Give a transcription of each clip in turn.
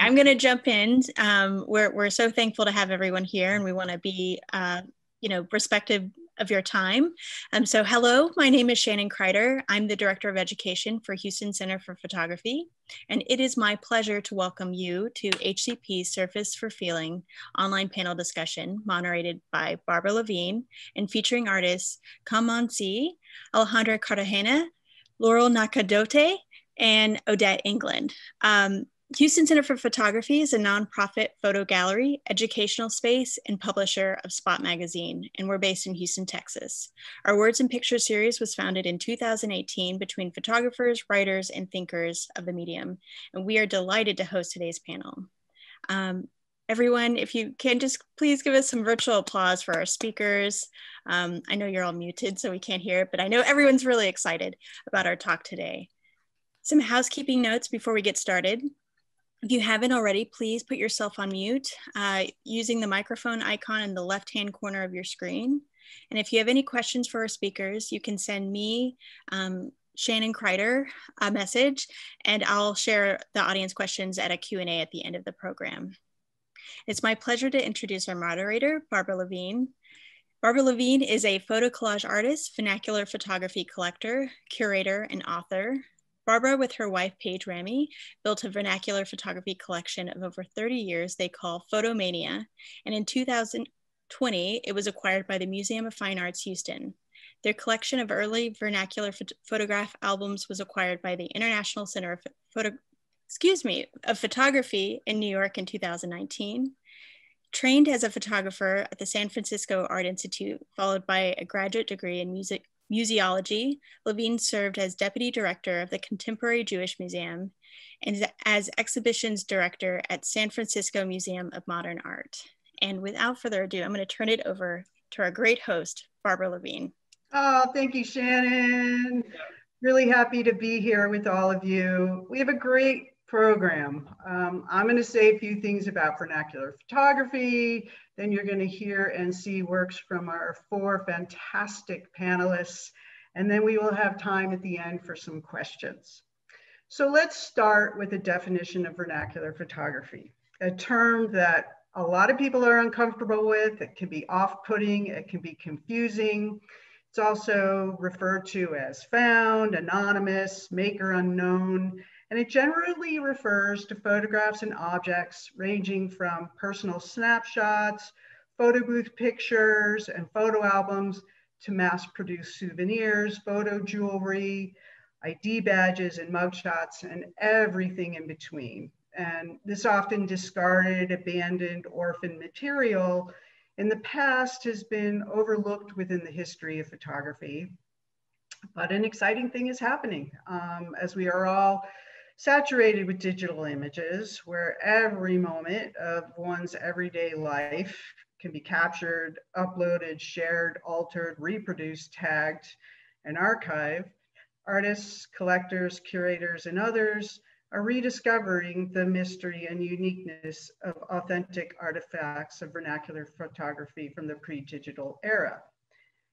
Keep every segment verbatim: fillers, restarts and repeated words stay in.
I'm going to jump in. Um, we're, we're so thankful to have everyone here, and we want to be, uh, you know, respective of your time. Um, so hello, my name is Shannon Kreider. I'm the Director of Education for Houston Center for Photography, and it is my pleasure to welcome you to H C P's Surface for Feeling online panel discussion, moderated by Barbara Levine and featuring artists Ka-Man Tse, Alejandra Cartagena, Laurel Nakadate, and Odette England. Um, Houston Center for Photography is a nonprofit photo gallery, educational space, and publisher of Spot Magazine, and we're based in Houston, Texas. Our Words and Pictures series was founded in two thousand eighteen between photographers, writers, and thinkers of the medium, and we are delighted to host today's panel. Um, everyone, if you can just please give us some virtual applause for our speakers. Um, I know you're all muted, so we can't hear it, but I know everyone's really excited about our talk today. Some housekeeping notes before we get started. If you haven't already, please put yourself on mute uh, using the microphone icon in the left-hand corner of your screen. And if you have any questions for our speakers, you can send me, um, Shannon Kreider, a message, and I'll share the audience questions at a Q and A at the end of the program. It's my pleasure to introduce our moderator, Barbara Levine. Barbara Levine is a photo collage artist, vernacular photography collector, curator, and author. Barbara, with her wife, Paige Ramsey, built a vernacular photography collection of over thirty years they call Photomania, and in two thousand twenty, it was acquired by the Museum of Fine Arts, Houston. Their collection of early vernacular phot photograph albums was acquired by the International Center of, Photo excuse me, of Photography in New York in two thousand nineteen. Trained as a photographer at the San Francisco Art Institute, followed by a graduate degree in music museology, Levine served as deputy director of the Contemporary Jewish Museum and as exhibitions director at San Francisco Museum of Modern Art. And without further ado, I'm going to turn it over to our great host, Barbara Levine. Oh, thank you, Shannon. Really happy to be here with all of you. We have a great program. Um, I'm going to say a few things about vernacular photography. Then you're going to hear and see works from our four fantastic panelists. And then we will have time at the end for some questions. So let's start with a definition of vernacular photography, a term that a lot of people are uncomfortable with. It can be off-putting. It can be confusing. It's also referred to as found, anonymous, maker unknown. And it generally refers to photographs and objects ranging from personal snapshots, photo booth pictures, and photo albums to mass-produced souvenirs, photo jewelry, I D badges, and mugshots, and everything in between. And this often discarded, abandoned, orphan material in the past has been overlooked within the history of photography. But an exciting thing is happening um, as we are all saturated with digital images, where every moment of one's everyday life can be captured, uploaded, shared, altered, reproduced, tagged, and archived. Artists, collectors, curators, and others are rediscovering the mystery and uniqueness of authentic artifacts of vernacular photography from the pre-digital era.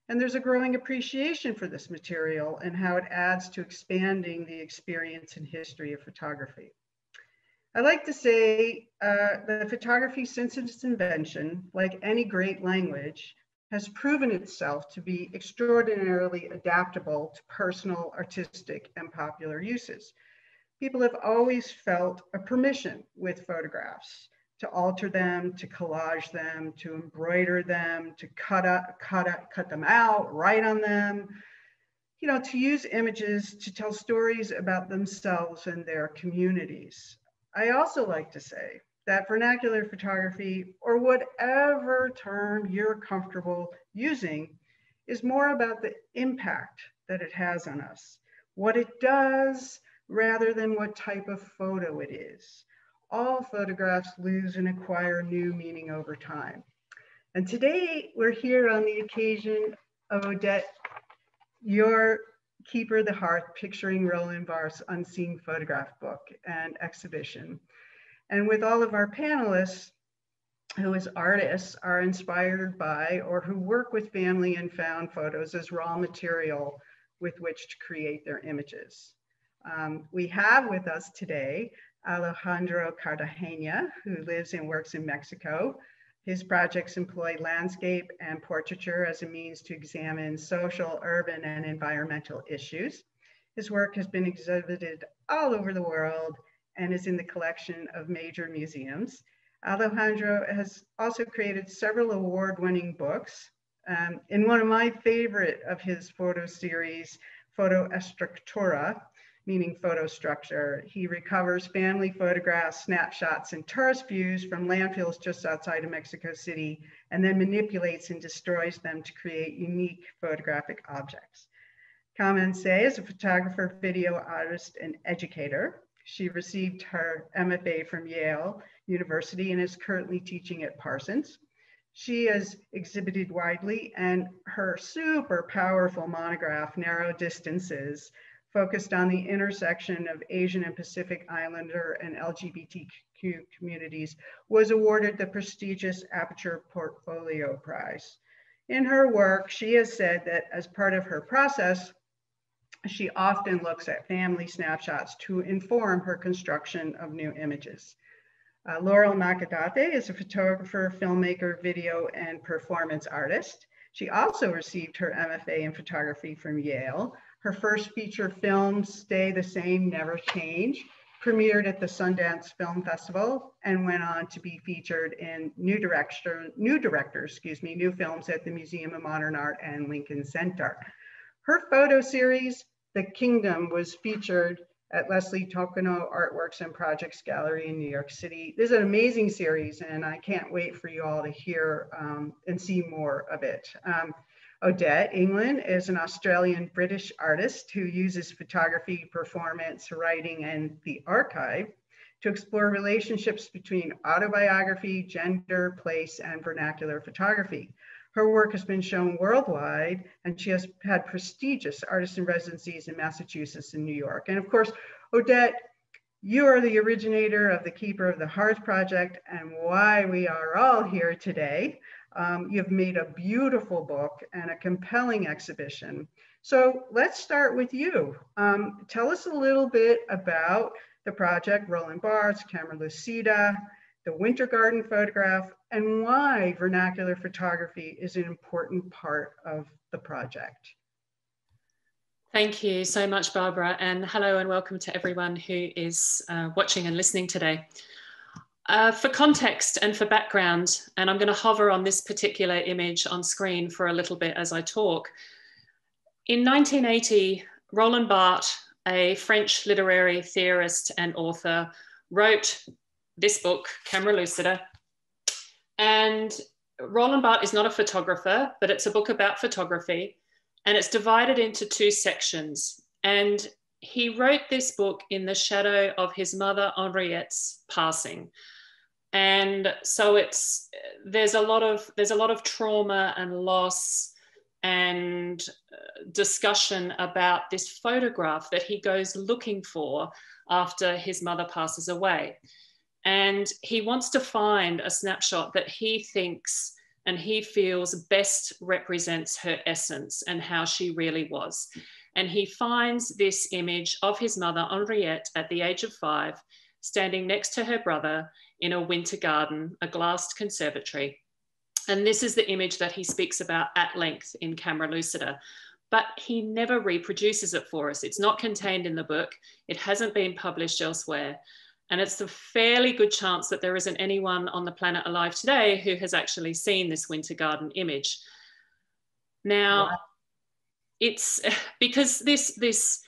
And there's a growing appreciation for this material and how it adds to expanding the experience and history of photography. I like to say uh, that photography, since its invention, like any great language, has proven itself to be extraordinarily adaptable to personal, artistic, and popular uses. People have always felt a permission with photographs to alter them, to collage them, to embroider them, to cut up, cut up, cut them out, write on them, you know, to use images to tell stories about themselves and their communities. I also like to say that vernacular photography, or whatever term you're comfortable using, is more about the impact that it has on us, what it does, rather than what type of photo it is. All photographs lose and acquire new meaning over time. And today we're here on the occasion of Odette, your Keeper of the Hearth, Picturing Roland Barthes' Unseen Photograph book and exhibition. And with all of our panelists who as artists are inspired by or who work with family and found photos as raw material with which to create their images. Um, we have with us today Alejandro Cartagena, who lives and works in Mexico. His projects employ landscape and portraiture as a means to examine social, urban, and environmental issues. His work has been exhibited all over the world and is in the collection of major museums. Alejandro has also created several award-winning books. Um, in one of my favorite of his photo series, Fotoestructura, meaning photo structure, he recovers family photographs, snapshots, and tourist views from landfills just outside of Mexico City, and then manipulates and destroys them to create unique photographic objects. Ka-Man Tse is a photographer, video artist, and educator. She received her M F A from Yale University and is currently teaching at Parsons. She has exhibited widely, and her super powerful monograph, Narrow Distances, focused on the intersection of Asian and Pacific Islander and L G B T Q communities, was awarded the prestigious Aperture Portfolio Prize. In her work, she has said that as part of her process, she often looks at family snapshots to inform her construction of new images. Uh, Laurel Nakadate is a photographer, filmmaker, video, and performance artist. She also received her M F A in photography from Yale. Her first feature film, Stay the Same, Never Change, premiered at the Sundance Film Festival and went on to be featured in New Director, New Directors, excuse me, New Films at the Museum of Modern Art and Lincoln Center. Her photo series, The Kingdom, was featured at Leslie Tokuno Artworks and Projects Gallery in New York City. This is an amazing series, and I can't wait for you all to hear um, and see more of it. Um, Odette England is an Australian-British artist who uses photography, performance, writing, and the archive to explore relationships between autobiography, gender, place, and vernacular photography. Her work has been shown worldwide, and she has had prestigious artist in residencies in Massachusetts and New York. And of course, Odette, you are the originator of the Keeper of the Hearth project and why we are all here today. Um, you've made a beautiful book and a compelling exhibition. So let's start with you. Um, tell us a little bit about the project, Roland Barthes, Camera Lucida, the Winter Garden Photograph, and why vernacular photography is an important part of the project. Thank you so much, Barbara, and hello and welcome to everyone who is uh, watching and listening today. Uh, for context and for background, and I'm going to hover on this particular image on screen for a little bit as I talk. In nineteen eighty, Roland Barthes, a French literary theorist and author, wrote this book, Camera Lucida. And Roland Barthes is not a photographer, but it's a book about photography, and it's divided into two sections. And he wrote this book in the shadow of his mother Henriette's passing. And so it's there's a lot of there's a lot of trauma and loss and discussion about this photograph that he goes looking for after his mother passes away, and he wants to find a snapshot that he thinks and he feels best represents her essence and how she really was. And he finds this image of his mother Henriette at the age of five, standing next to her brother in a winter garden, a glassed conservatory. And this is the image that he speaks about at length in Camera Lucida, but he never reproduces it for us. It's not contained in the book. It hasn't been published elsewhere. And it's a fairly good chance that there isn't anyone on the planet alive today who has actually seen this winter garden image. Now, wow. It's because this, this,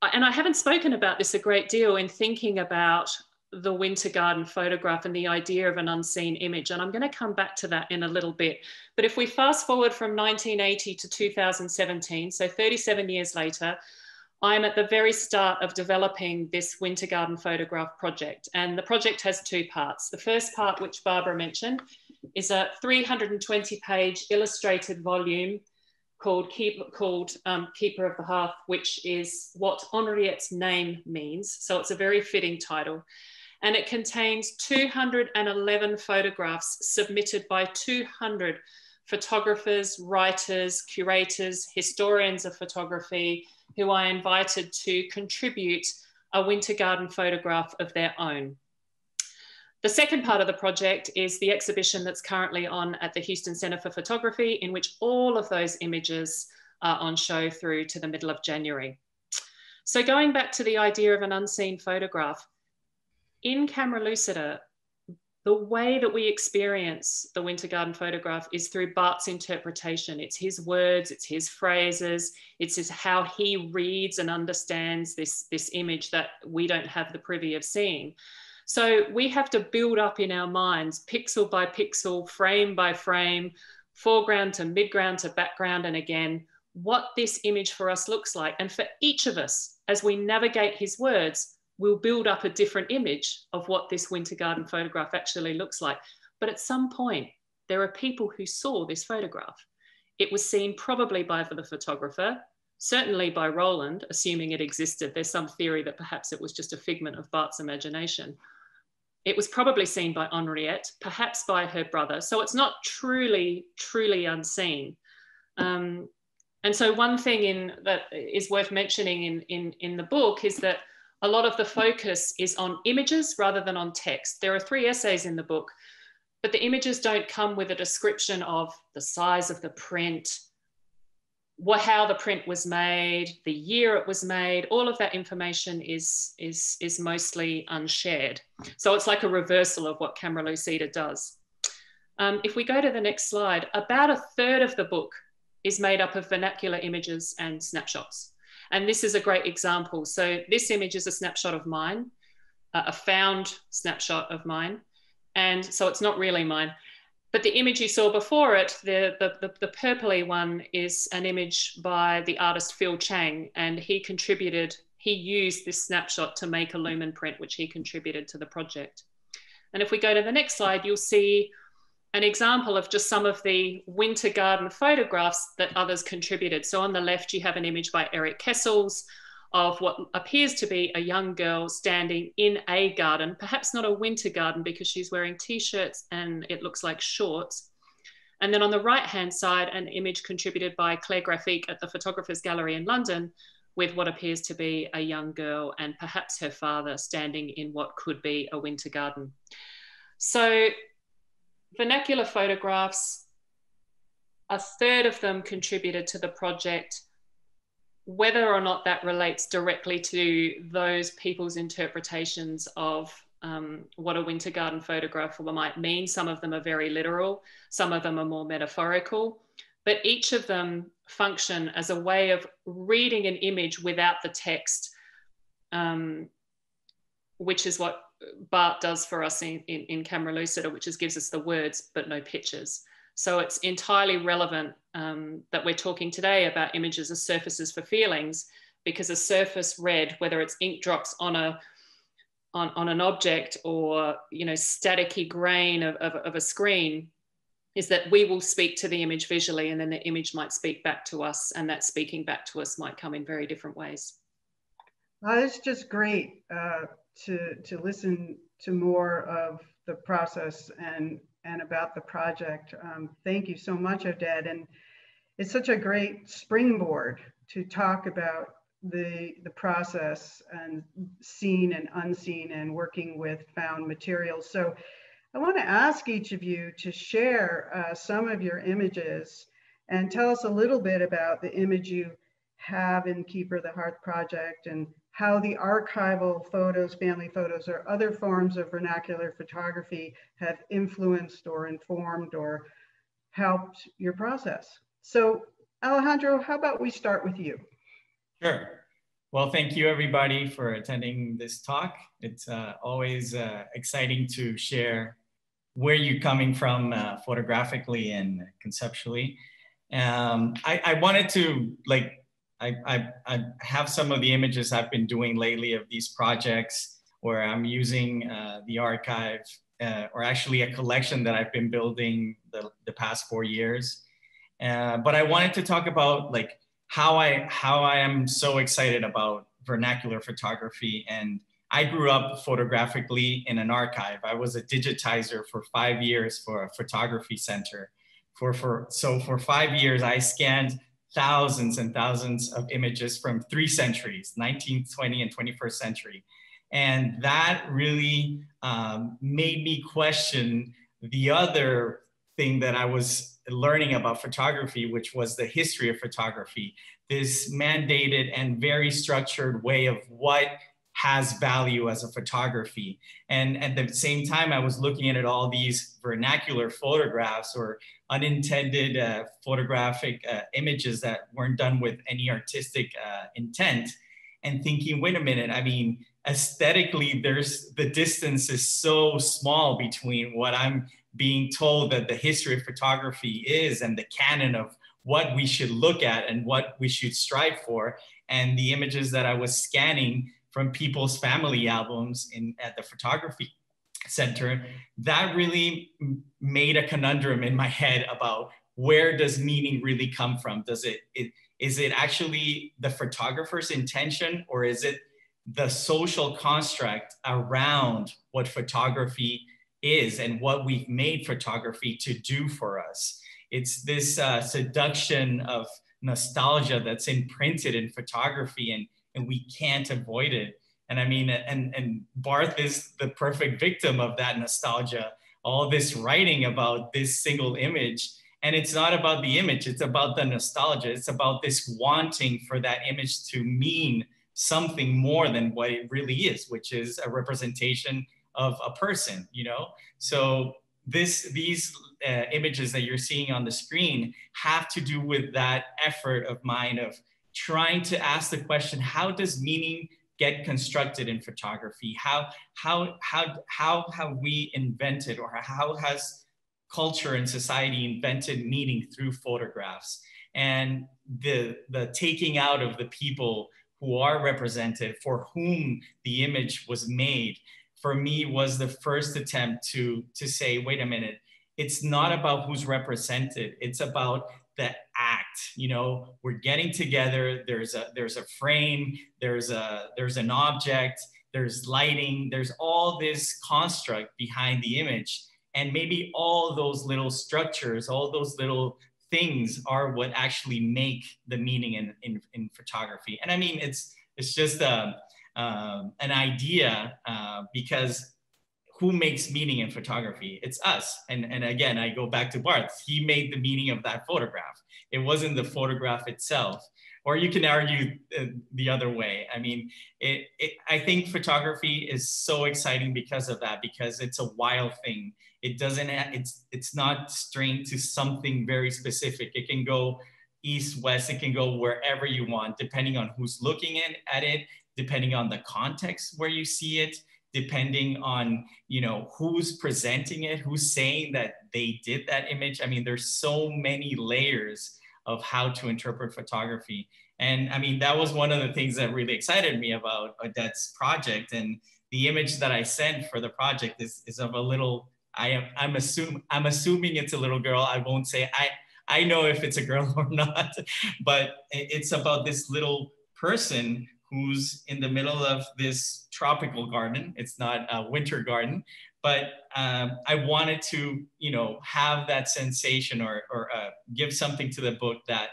and I haven't spoken about this a great deal in thinking about the winter garden photograph and the idea of an unseen image. And I'm going to come back to that in a little bit. But if we fast forward from nineteen eighty to two thousand seventeen, so thirty-seven years later, I'm at the very start of developing this Winter Garden Photograph project. And the project has two parts. The first part, which Barbara mentioned, is a three hundred twenty page illustrated volume called, Keep, called um, Keeper of the Hearth, which is what Henriette's name means. So it's a very fitting title. And it contains two hundred eleven photographs submitted by two hundred photographers, writers, curators, historians of photography, who I invited to contribute a Winter Garden photograph of their own. The second part of the project is the exhibition that's currently on at the Houston Center for Photography, in which all of those images are on show through to the middle of January. So going back to the idea of an unseen photograph, in Camera Lucida, the way that we experience the Winter Garden photograph is through Barthes' interpretation. It's his words, it's his phrases, it's his, how he reads and understands this, this image that we don't have the privy of seeing. So we have to build up in our minds, pixel by pixel, frame by frame, foreground to midground to background, and again, what this image for us looks like. And for each of us, as we navigate his words, we'll build up a different image of what this Winter Garden photograph actually looks like. But at some point, there are people who saw this photograph. It was seen probably by the photographer, certainly by Roland, assuming it existed. There's some theory that perhaps it was just a figment of Barthes' imagination. It was probably seen by Henriette, perhaps by her brother. So it's not truly, truly unseen. Um, and so one thing in, that is worth mentioning in, in, in the book is that a lot of the focus is on images rather than on text. There are three essays in the book, but the images don't come with a description of the size of the print, what, how the print was made, the year it was made. All of that information is, is, is mostly unshared. So it's like a reversal of what Camera Lucida does. Um, if we go to the next slide, about a third of the book is made up of vernacular images and snapshots. And this is a great example. So this image is a snapshot of mine, a found snapshot of mine. And so it's not really mine. But the image you saw before it, the, the, the, the purpley one, is an image by the artist Phil Chang, and he contributed, he used this snapshot to make a lumen print, which he contributed to the project. And if we go to the next slide, you'll see an example of just some of the Winter Garden photographs that others contributed. So on the left, you have an image by Eric Kessels of what appears to be a young girl standing in a garden, perhaps not a winter garden because she's wearing t-shirts and it looks like shorts. And then on the right-hand side, an image contributed by Claire Graffique at the Photographers' Gallery in London with what appears to be a young girl and perhaps her father standing in what could be a winter garden. So vernacular photographs, a third of them contributed to the project. Whether or not that relates directly to those people's interpretations of um, what a Winter Garden photograph might mean, some of them are very literal, some of them are more metaphorical, but each of them function as a way of reading an image without the text, um, which is what Barthes does for us in, in, in Camera Lucida, which is gives us the words but no pictures. So it's entirely relevant um, that we're talking today about images as surfaces for feelings, because a surface read, whether it's ink drops on a on, on an object or you know staticky grain of, of, of a screen, is that we will speak to the image visually, and then the image might speak back to us, and that speaking back to us might come in very different ways. Well, it's just great uh, to to listen to more of the process and. and about the project. Um, thank you so much, Odette. And it's such a great springboard to talk about the, the process and seen and unseen and working with found materials. So I want to ask each of you to share uh, some of your images and tell us a little bit about the image you have in Keeper of the Hearth project and how the archival photos, family photos, or other forms of vernacular photography have influenced or informed or helped your process. So Alejandro, how about we start with you? Sure. Well, thank you everybody for attending this talk. It's uh, always uh, exciting to share where you're coming from uh, photographically and conceptually. Um, I, I wanted to like, I, I, I have some of the images I've been doing lately of these projects where I'm using uh, the archive uh, or actually a collection that I've been building the, the past four years. Uh, but I wanted to talk about like how I, how I am so excited about vernacular photography. And I grew up photographically in an archive. I was a digitizer for five years for a photography center. For, for, so for five years, I scanned thousands and thousands of images from three centuries, nineteenth, twentieth, and twenty-first century. And that really um, made me question the other thing that I was learning about photography, which was the history of photography, this mandated and very structured way of what has value as a photography. And at the same time, I was looking at all these vernacular photographs or unintended uh, photographic uh, images that weren't done with any artistic uh, intent, and thinking, wait a minute, I mean, aesthetically, there's the distance is so small between what I'm being told that the history of photography is and the canon of what we should look at and what we should strive for, and the images that I was scanning from people's family albums in at the photography center, that really made a conundrum in my head about where does meaning really come from? Does it, it is it actually the photographer's intention, or is it the social construct around what photography is and what we've made photography to do for us? It's this uh, seduction of nostalgia that's imprinted in photography, and and we can't avoid it. And I mean, and, and Barthes is the perfect victim of that nostalgia, all this writing about this single image. And it's not about the image, it's about the nostalgia. It's about this wanting for that image to mean something more than what it really is, which is a representation of a person, you know? So this, these uh, images that you're seeing on the screen have to do with that effort of mine of trying to ask the question, how does meaning get constructed in photography? How, how, how, how have we invented, or how has culture and society invented meaning through photographs? And the, the taking out of the people who are represented, for whom the image was made, for me was the first attempt to, to say, wait a minute, it's not about who's represented, it's about the act. You know, we're getting together, there's a there's a frame, there's a there's an object, there's lighting, there's all this construct behind the image, and maybe all those little structures, all those little things are what actually make the meaning in in, in photography. And I mean, it's it's just a, um, an idea, uh, because who makes meaning in photography? It's us. And, and again, I go back to Barthes. He made the meaning of that photograph. It wasn't the photograph itself. Or you can argue the other way. I mean, it, it, I think photography is so exciting because of that, because it's a wild thing. It doesn't, it's, it's not strained to something very specific. It can go east, west, it can go wherever you want, depending on who's looking in, at it, depending on the context where you see it, depending on, you know, who's presenting it, who's saying that they did that image. I mean, there's so many layers of how to interpret photography. And I mean, that was one of the things that really excited me about Odette's project. And the image that I sent for the project is, is of a little, I am, I'm, assume, I'm assuming it's a little girl. I won't say, I, I know if it's a girl or not, but it's about this little person who's in the middle of this tropical garden. It's not a winter garden, but um, I wanted to, you know, have that sensation, or, or uh, give something to the book that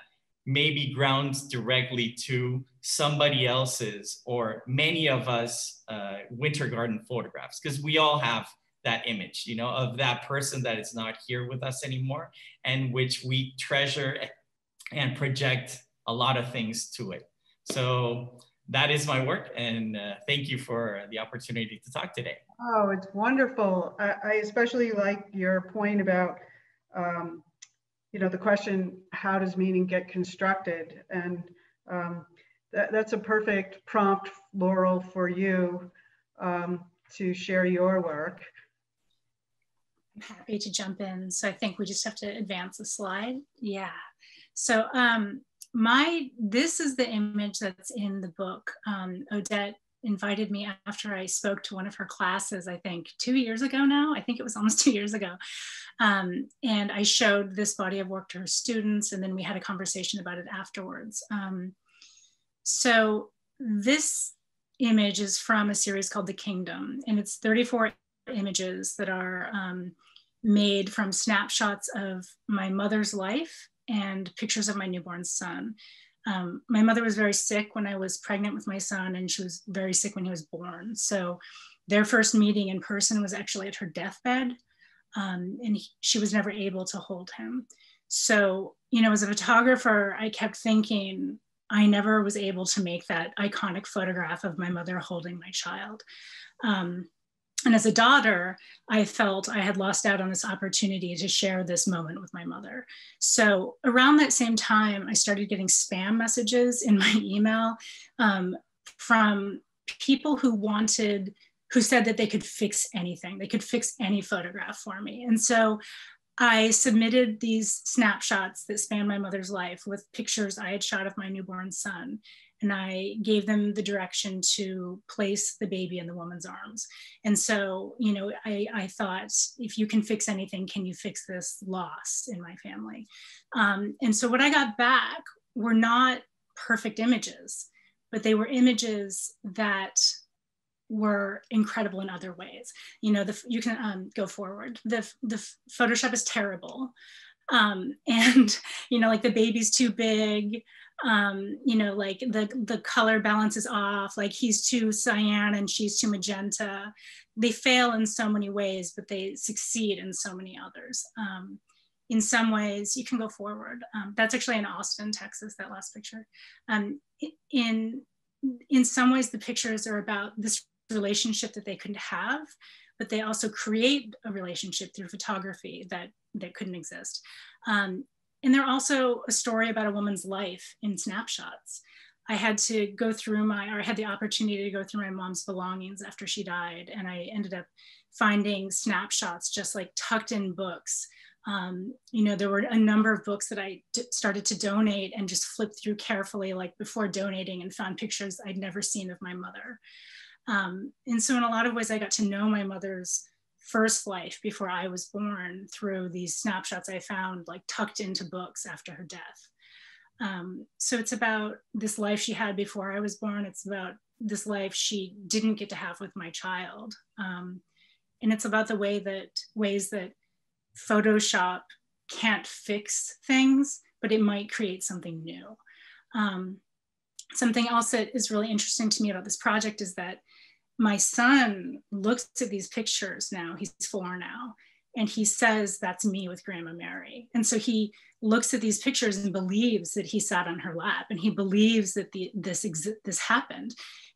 maybe grounds directly to somebody else's, or many of us, uh, winter garden photographs, because we all have that image, you know, of that person that is not here with us anymore, and which we treasure and project a lot of things to it. So that is my work, and uh, thank you for the opportunity to talk today. Oh, it's wonderful. I, I especially like your point about, um, you know, the question, how does meaning get constructed? And um, that, that's a perfect prompt, Laurel, for you um, to share your work. I'm happy to jump in. So I think we just have to advance the slide. Yeah. So, um, My, this is the image that's in the book. Um, Odette invited me after I spoke to one of her classes, I think two years ago now. I think it was almost two years ago. Um, and I showed this body of work to her students, and then we had a conversation about it afterwards. Um, so this image is from a series called The Kingdom, and it's thirty-four images that are um, made from snapshots of my mother's life and pictures of my newborn son. Um, my mother was very sick when I was pregnant with my son, and she was very sick when he was born. So their first meeting in person was actually at her deathbed, um, and he, she was never able to hold him. So, you know, as a photographer, I kept thinking, I never was able to make that iconic photograph of my mother holding my child. Um, and as a daughter, I felt I had lost out on this opportunity to share this moment with my mother. So around that same time, I started getting spam messages in my email um, from people who wanted, who said that they could fix anything. They could fix any photograph for me. And so I submitted these snapshots that span my mother's life with pictures I had shot of my newborn son. And I gave them the direction to place the baby in the woman's arms. And so, you know, I, I thought, if you can fix anything, can you fix this loss in my family? Um, and so what I got back were not perfect images, but they were images that were incredible in other ways. You know, the, you can um, go forward. The, the Photoshop is terrible. Um, and, you know, like the baby's too big. Um, you know, like the, the color balance is off, like he's too cyan and she's too magenta. They fail in so many ways, but they succeed in so many others. Um, in some ways, you can go forward. Um, that's actually in Austin, Texas, that last picture. Um, in, in some ways, the pictures are about this relationship that they couldn't have, but they also create a relationship through photography that, that couldn't exist. Um, And they're also a story about a woman's life in snapshots. I had to go through my, or I had the opportunity to go through my mom's belongings after she died. And I ended up finding snapshots just like tucked in books. Um, you know, there were a number of books that I started to donate and just flipped through carefully, like before donating, and found pictures I'd never seen of my mother. Um, and so in a lot of ways, I got to know my mother's first life before I was born through these snapshots I found like tucked into books after her death. Um, so it's about this life she had before I was born. It's about this life she didn't get to have with my child. Um, and it's about the way that ways that Photoshop can't fix things, but it might create something new. Um, something else that is really interesting to me about this project is that my son looks at these pictures now, he's four now, and he says, that's me with Grandma Mary. And so he looks at these pictures and believes that he sat on her lap, and he believes that the, this, this happened.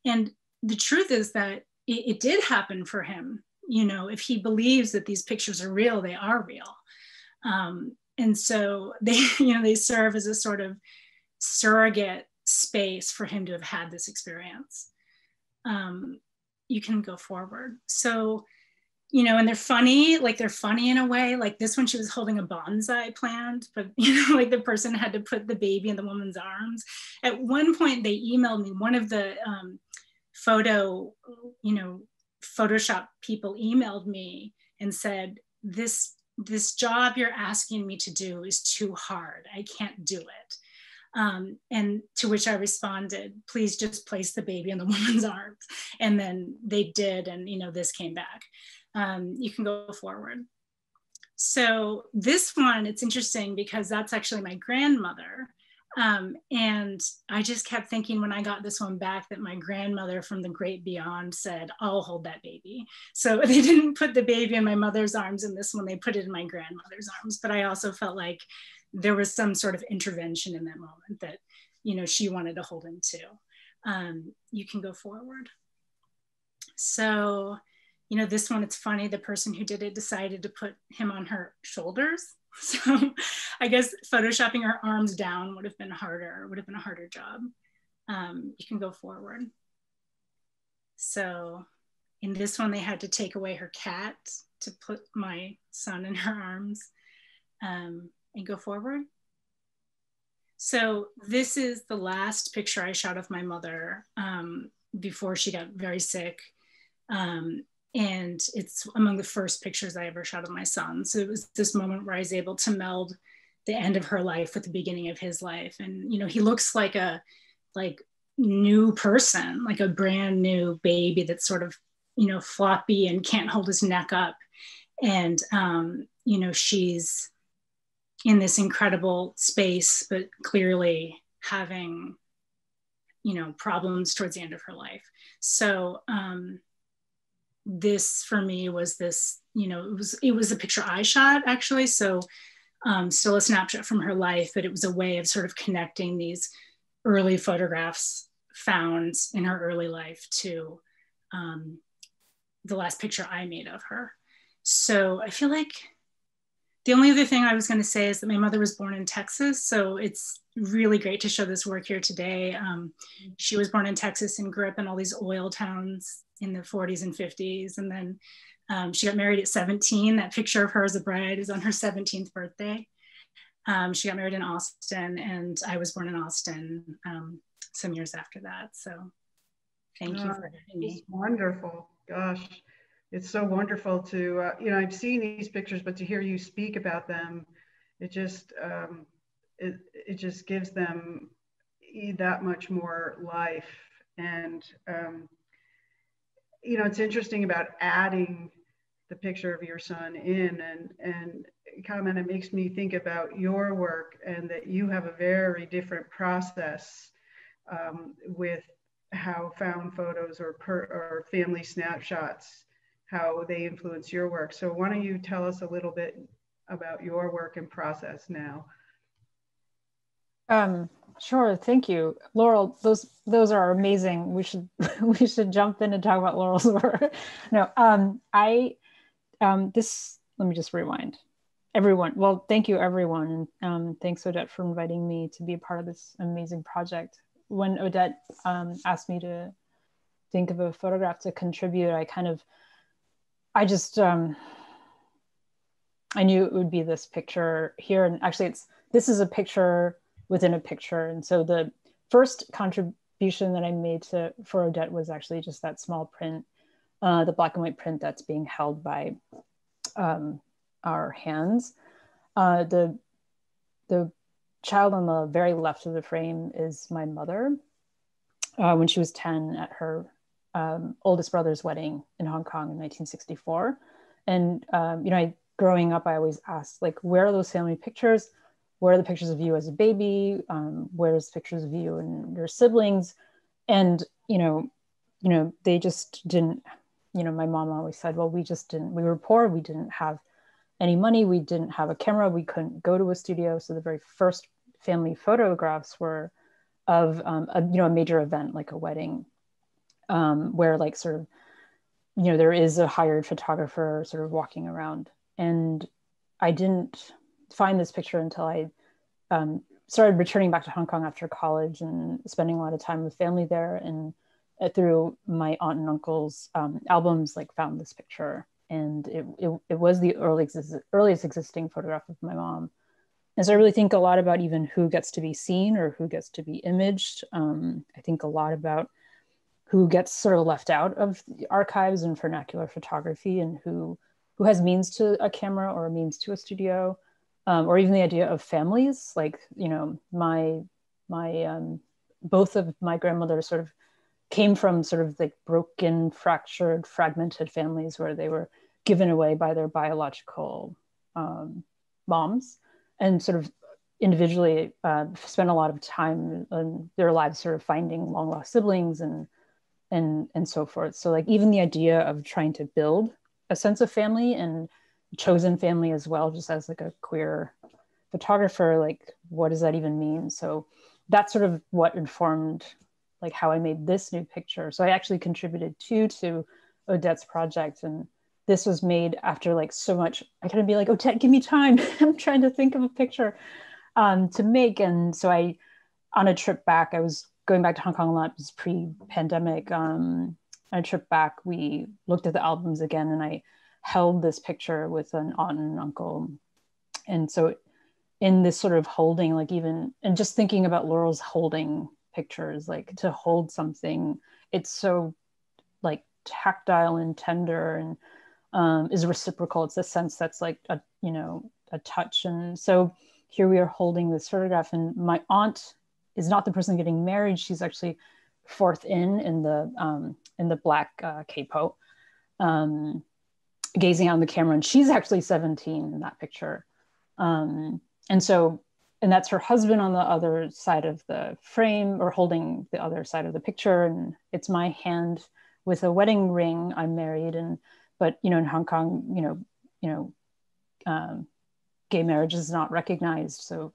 And the truth is that it, it did happen for him. You know, if he believes that these pictures are real, they are real. Um, and so they, you know, they serve as a sort of surrogate space for him to have had this experience. Um, you can go forward. So, you know, and they're funny, like they're funny in a way, like this one, she was holding a bonsai plant, but you know, like the person had to put the baby in the woman's arms. At one point they emailed me, one of the um, photo, you know, Photoshop people emailed me and said, this, this job you're asking me to do is too hard. I can't do it. Um, and to which I responded, please just place the baby in the woman's arms. And then they did, and you know, this came back. Um, you can go forward. So this one, it's interesting because that's actually my grandmother. Um, and I just kept thinking when I got this one back that my grandmother from the great beyond said, I'll hold that baby. So they didn't put the baby in my mother's arms in this one, they put it in my grandmother's arms. But I also felt like there was some sort of intervention in that moment that, you know, she wanted to hold him to. Um, you can go forward. So, you know, this one, it's funny, the person who did it decided to put him on her shoulders. So I guess Photoshopping her arms down would have been harder, would have been a harder job. Um, you can go forward. So in this one, they had to take away her cat to put my son in her arms. Um, and go forward. So this is the last picture I shot of my mother um, before she got very sick. Um, and it's among the first pictures I ever shot of my son. So it was this moment where I was able to meld the end of her life with the beginning of his life. And, you know, he looks like a like new person, like a brand new baby that's sort of, you know, floppy and can't hold his neck up. And, um, you know, she's in this incredible space, but clearly having, you know, problems towards the end of her life. So um, this for me was this, you know, it was, it was a picture I shot actually. So um, still a snapshot from her life, but it was a way of sort of connecting these early photographs found in her early life to um, the last picture I made of her. So I feel like the only other thing I was going to say is that my mother was born in Texas. So it's really great to show this work here today. Um, she was born in Texas and grew up in all these oil towns in the forties and fifties. And then um, she got married at seventeen. That picture of her as a bride is on her seventeenth birthday. Um, she got married in Austin, and I was born in Austin um, some years after that. So thank oh, you for having me. Wonderful. Gosh, it's so wonderful to, uh, you know, I've seen these pictures, but to hear you speak about them, it just, um, it, it just gives them that much more life. And, um, you know, it's interesting about adding the picture of your son in, and, and Ka-Man, it makes me think about your work and that you have a very different process um, with how found photos or, per, or family snapshots, how they influence your work. So why don't you tell us a little bit about your work and process now? Um, sure, thank you, Laurel. Those those are amazing. We should we should jump in and talk about Laurel's work. No, um, I um, this. Let me just rewind. Everyone, well, thank you, everyone. Um, thanks, Odette, for inviting me to be a part of this amazing project. When Odette um, asked me to think of a photograph to contribute, I kind of I just, um, I knew it would be this picture here. And actually it's, this is a picture within a picture. And so the first contribution that I made to, for Odette was actually just that small print, uh, the black and white print that's being held by um, our hands. Uh, the, the child on the very left of the frame is my mother uh, when she was ten at her Um, oldest brother's wedding in Hong Kong in nineteen sixty-four. And, um, you know, I, growing up, I always asked, like, where are those family pictures? Where are the pictures of you as a baby? Um, where's pictures of you and your siblings? And, you know, you know, they just didn't, you know, my mom always said, well, we just didn't, we were poor. We didn't have any money. We didn't have a camera. We couldn't go to a studio. So the very first family photographs were of, um, a, you know, a major event, like a wedding. Um, where like sort of, you know, there is a hired photographer sort of walking around. And I didn't find this picture until I um, started returning back to Hong Kong after college and spending a lot of time with family there, and uh, through my aunt and uncle's um, albums, like found this picture. And it, it, it was the early ex earliest existing photograph of my mom. And so I really think a lot about even who gets to be seen or who gets to be imaged. Um, I think a lot about who gets sort of left out of the archives and vernacular photography, and who who has means to a camera or a means to a studio, um, or even the idea of families. Like, you know, my, my um, both of my grandmothers sort of came from sort of like broken, fractured, fragmented families where they were given away by their biological um, moms, and sort of individually uh, spent a lot of time in their lives sort of finding long lost siblings and and and so forth. So like even the idea of trying to build a sense of family and chosen family as well, just as like a queer photographer, like what does that even mean? So that's sort of what informed like how I made this new picture. So I actually contributed too to Odette's project, and this was made after like so much, I couldn't be like, Odette, give me time. I'm trying to think of a picture um, to make. And so I, on a trip back, I was going back to Hong Kong a lot, was pre-pandemic. Um, on a trip back, we looked at the albums again, and I held this picture with an aunt and uncle. And so in this sort of holding, like even, and just thinking about Laurel's holding pictures, like to hold something, it's so like tactile and tender, and um, is reciprocal. It's a sense that's like, a you know, a touch. And so here we are holding this photograph, and my aunt is not the person getting married. She's actually fourth in in the um, in the black uh, capo, um, gazing on the camera, and she's actually seventeen in that picture. Um, And so, and that's her husband on the other side of the frame, or holding the other side of the picture. And it's my hand with a wedding ring. I'm married, and, but, you know, in Hong Kong, you know, you know, um, gay marriage is not recognized. So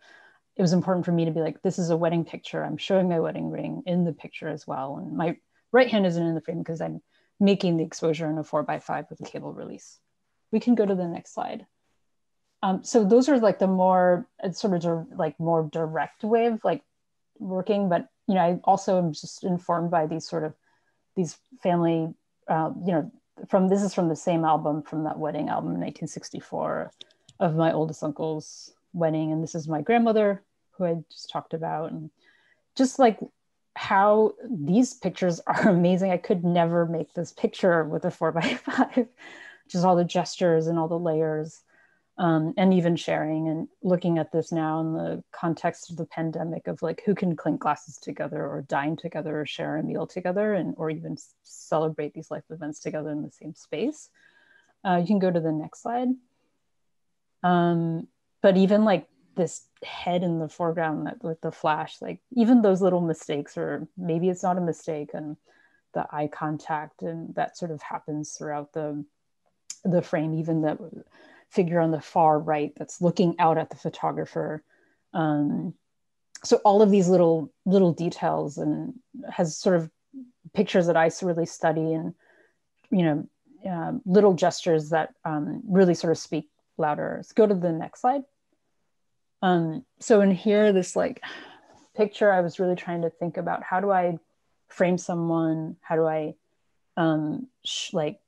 it was important for me to be like, this is a wedding picture. I'm showing my wedding ring in the picture as well. And my right hand isn't in the frame because I'm making the exposure in a four by five with a cable release. We can go to the next slide. Um, so those are like the more, it's sort of like more direct way of like working, but, you know, I also am just informed by these sort of, these family, uh, you know, from, this is from the same album, from that wedding album in nineteen sixty-four of my oldest uncle's wedding. And this is my grandmother who I just talked about, and just like how these pictures are amazing. I could never make this picture with a four by five, just all the gestures and all the layers. Um, and even sharing and looking at this now in the context of the pandemic of like, who can clink glasses together or dine together or share a meal together, and or even celebrate these life events together in the same space. Uh, you can go to the next slide. Um, but even like this head in the foreground that, with the flash, like even those little mistakes, or maybe it's not a mistake, and the eye contact, and that sort of happens throughout the, the frame, even that figure on the far right that's looking out at the photographer. Um, so all of these little little details, and has sort of pictures that I really study, and, you know, uh, little gestures that um, really sort of speak louder. Let's go to the next slide. Um, so in here, this like picture, I was really trying to think about, how do I frame someone? How do I um, sh like,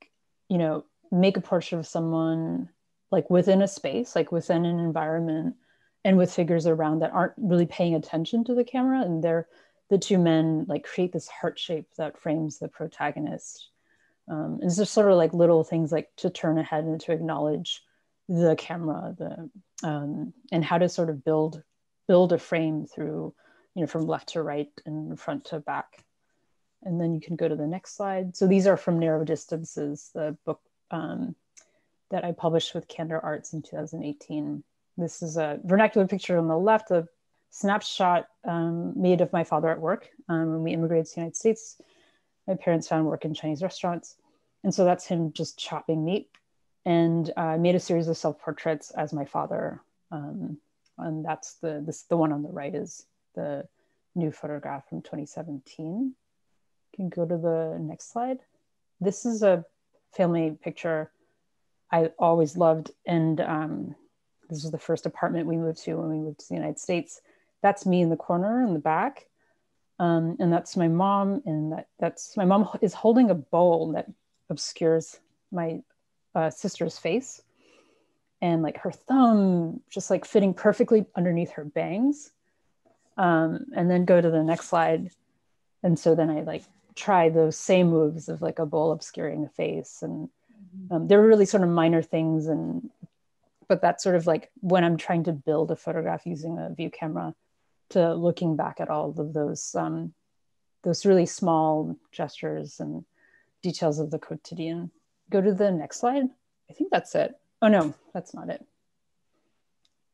you know, make a portrait of someone like within a space, like within an environment, and with figures around that aren't really paying attention to the camera. And they're, the two men like create this heart shape that frames the protagonist. Um, and it's just sort of like little things like to turn ahead and to acknowledge the camera, the, um, and how to sort of build, build a frame through, you know, from left to right and front to back. And then you can go to the next slide. So these are from Narrow Distances, the book, um, that I published with Candor Arts in two thousand eighteen. This is a vernacular picture on the left, a snapshot um, made of my father at work. Um, when we immigrated to the United States, my parents found work in Chinese restaurants. And so that's him just chopping meat. And I uh, made a series of self-portraits as my father. Um, and that's the, this, the one on the right is the new photograph from twenty seventeen. You can go to the next slide. This is a family picture I always loved, and um, this was the first apartment we moved to when we moved to the United States. That's me in the corner in the back, um, and that's my mom, and that, that's my mom is holding a bowl that obscures my uh, sister's face, and like her thumb just like fitting perfectly underneath her bangs. Um, and then go to the next slide, and so then I like try those same moves of like a bowl obscuring a face, and Um, they're really sort of minor things, and but that's sort of like when I'm trying to build a photograph using a view camera, to looking back at all of those um, those really small gestures and details of the quotidian. Go to the next slide. I think that's it. Oh no, that's not it.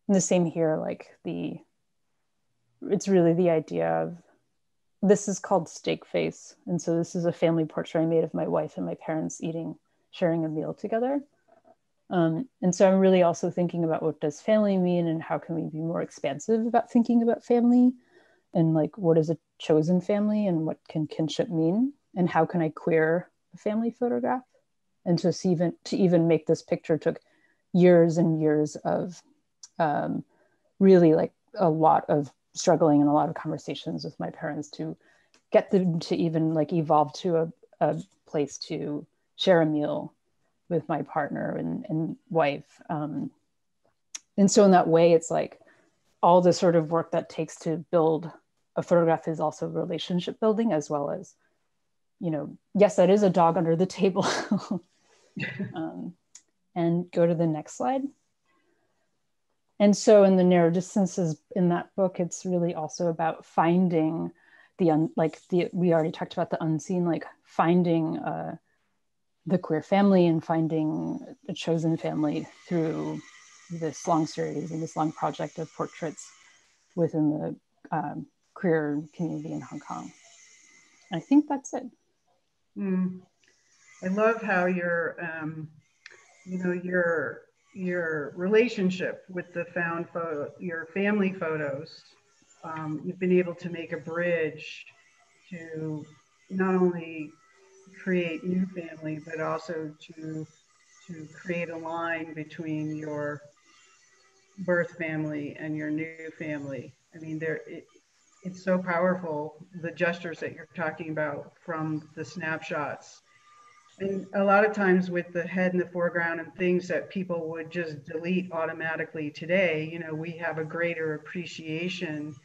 And the same here, like the, it's really the idea of, this is called Steak Face, and so this is a family portrait I made of my wife and my parents eating, sharing a meal together. Um, and so I'm really also thinking about, what does family mean, and how can we be more expansive about thinking about family, and like, what is a chosen family, and what can kinship mean, and how can I queer a family photograph? And to see even, to even make this picture took years and years of um, really like a lot of struggling and a lot of conversations with my parents to get them to even like evolve to a, a place to share a meal with my partner and, and wife. Um, and so in that way, it's like all the sort of work that takes to build a photograph is also relationship building, as well as, you know, yes, that is a dog under the table. um, and go to the next slide. And so in the Narrow Distances in that book, it's really also about finding the, un, like the, we already talked about the unseen, like finding uh, the queer family and finding a chosen family through this long series and this long project of portraits within the um, queer community in Hong Kong. I think that's it. Mm. I love how your, um, you know, your your relationship with the found photo, your family photos. Um, you've been able to make a bridge to not only create new family, but also to to create a line between your birth family and your new family. I mean, there it, it's so powerful, the gestures that you're talking about from the snapshots. And a lot of times with the head in the foreground and things that people would just delete automatically today, you know, we have a greater appreciation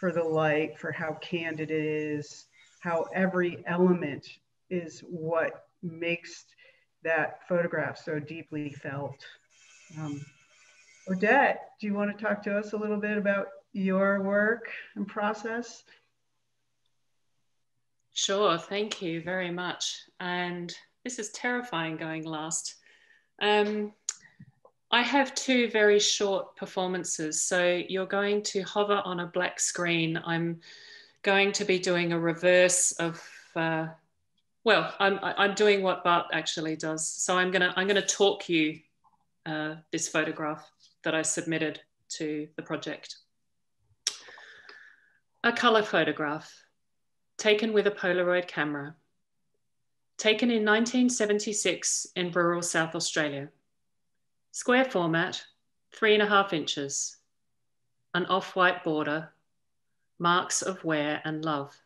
for the light, for how candid it is, how every element is what makes that photograph so deeply felt. Um, Odette, do you want to talk to us a little bit about your work and process? Sure, thank you very much. And this is terrifying going last. Um, I have two very short performances. So you're going to hover on a black screen. I'm going to be doing a reverse of, uh, well, I'm, I'm doing what Bart actually does. So I'm gonna, I'm gonna talk you uh, this photograph that I submitted to the project. A color photograph taken with a Polaroid camera. Taken in nineteen seventy-six in rural South Australia. Square format, three and a half inches. An off-white border, marks of wear and love.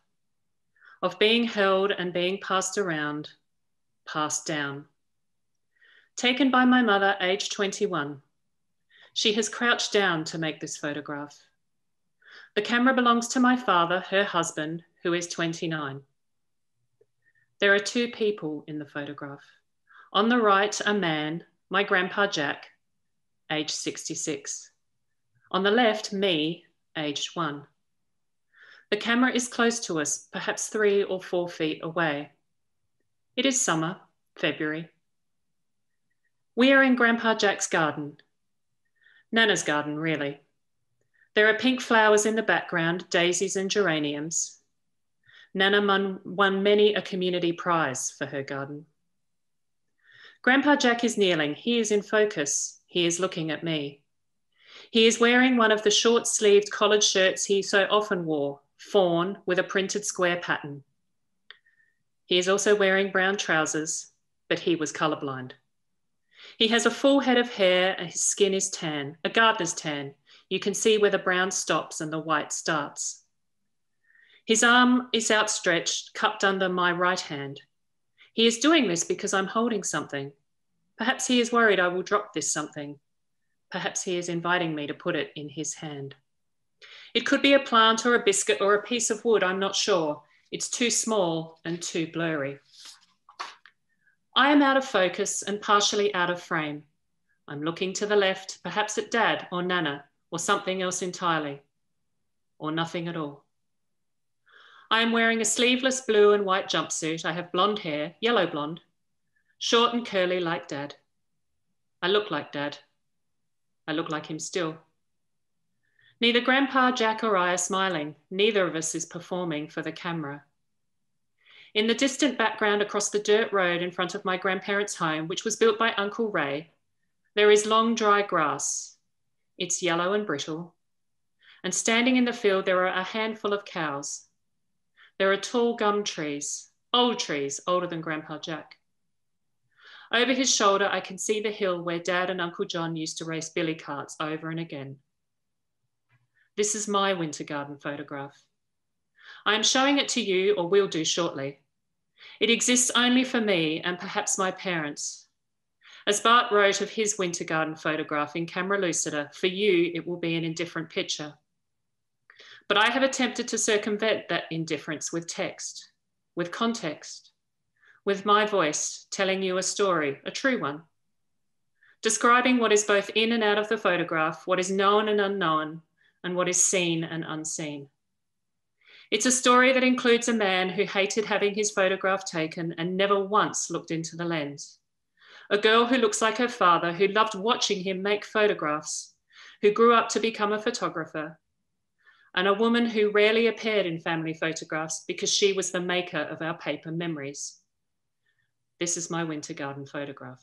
Of being held and being passed around, passed down. Taken by my mother, age twenty-one. She has crouched down to make this photograph. The camera belongs to my father, her husband, who is twenty-nine. There are two people in the photograph. On the right, a man, my grandpa Jack, age sixty-six. On the left, me, aged one. The camera is close to us, perhaps three or four feet away. It is summer, February. We are in Grandpa Jack's garden. Nana's garden, really. There are pink flowers in the background, daisies and geraniums. Nana won, won many a community prize for her garden. Grandpa Jack is kneeling. He is in focus. He is looking at me. He is wearing one of the short-sleeved collared shirts he so often wore, fawn with a printed square pattern. He is also wearing brown trousers, but he was colourblind. He has a full head of hair and his skin is tan, a gardener's tan. You can see where the brown stops and the white starts. His arm is outstretched, cupped under my right hand. He is doing this because I'm holding something. Perhaps he is worried I will drop this something. Perhaps he is inviting me to put it in his hand. It could be a plant or a biscuit or a piece of wood, I'm not sure. It's too small and too blurry. I am out of focus and partially out of frame. I'm looking to the left, perhaps at Dad or Nana or something else entirely, or nothing at all. I am wearing a sleeveless blue and white jumpsuit. I have blonde hair, yellow blonde, short and curly like Dad. I look like Dad. I look like him still. Neither Grandpa Jack or I are smiling. Neither of us is performing for the camera. In the distant background across the dirt road in front of my grandparents' home, which was built by Uncle Ray, there is long dry grass. It's yellow and brittle. And standing in the field, there are a handful of cows. There are tall gum trees, old trees, older than Grandpa Jack. Over his shoulder, I can see the hill where Dad and Uncle John used to race billy carts over and again. This is my winter garden photograph. I am showing it to you, or will do shortly. It exists only for me and perhaps my parents. As Bart wrote of his winter garden photograph in Camera Lucida, for you, it will be an indifferent picture. But I have attempted to circumvent that indifference with text, with context, with my voice telling you a story, a true one, describing what is both in and out of the photograph, what is known and unknown, and what is seen and unseen. It's a story that includes a man who hated having his photograph taken and never once looked into the lens, a girl who looks like her father, who loved watching him make photographs, who grew up to become a photographer, and a woman who rarely appeared in family photographs because she was the maker of our paper memories. This is my Winter Garden photograph.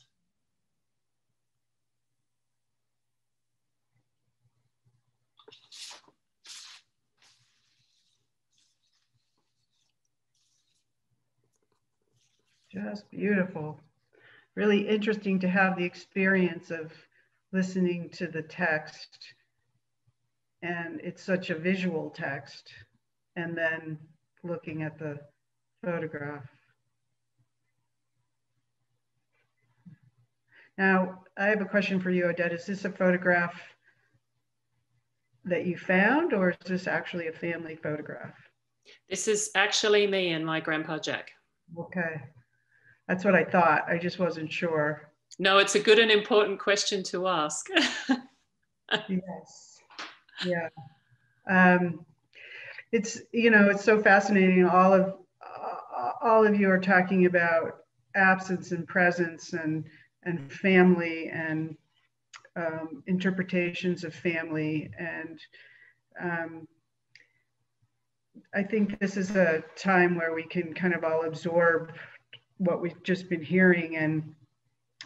Just beautiful. Really interesting to have the experience of listening to the text, and it's such a visual text, and then looking at the photograph. Now, I have a question for you, Odette. Is this a photograph that you found, or is this actually a family photograph? This is actually me and my grandpa Jack. Okay. That's what I thought. I just wasn't sure. No, it's a good and important question to ask. Yes. Yeah. Um, it's, you know, it's so fascinating. All of, uh, all of you are talking about absence and presence and, and family and um, interpretations of family. And um, I think this is a time where we can kind of all absorb what we've just been hearing and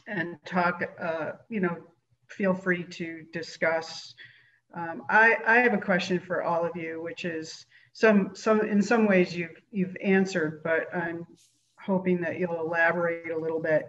and talk, uh, you know, feel free to discuss. Um, I, I have a question for all of you, which is some some in some ways you've you've answered, but I'm hoping that you'll elaborate a little bit.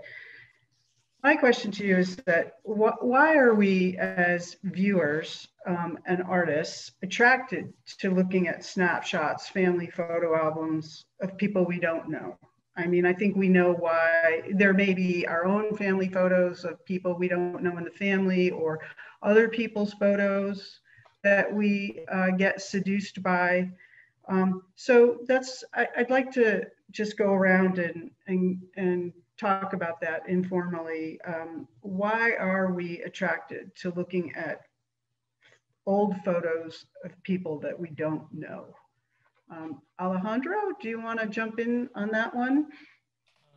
My question to you is that wh why are we as viewers um, and artists attracted to looking at snapshots, family photo albums of people we don't know? I mean, I think we know why. There may be our own family photos of people we don't know in the family, or other people's photos that we uh, get seduced by. Um, so that's, I, I'd like to just go around and, and, and talk about that informally. Um, why are we attracted to looking at old photos of people that we don't know? Um, Alejandro, do you want to jump in on that one?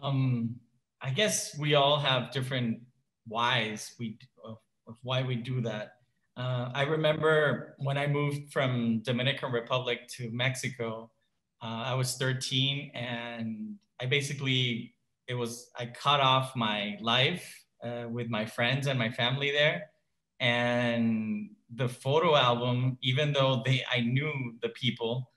Um, I guess we all have different whys we, of, of why we do that. Uh, I remember when I moved from Dominican Republic to Mexico, uh, I was thirteen, and I basically, it was, I cut off my life uh, with my friends and my family there. And the photo album, even though they, I knew the people,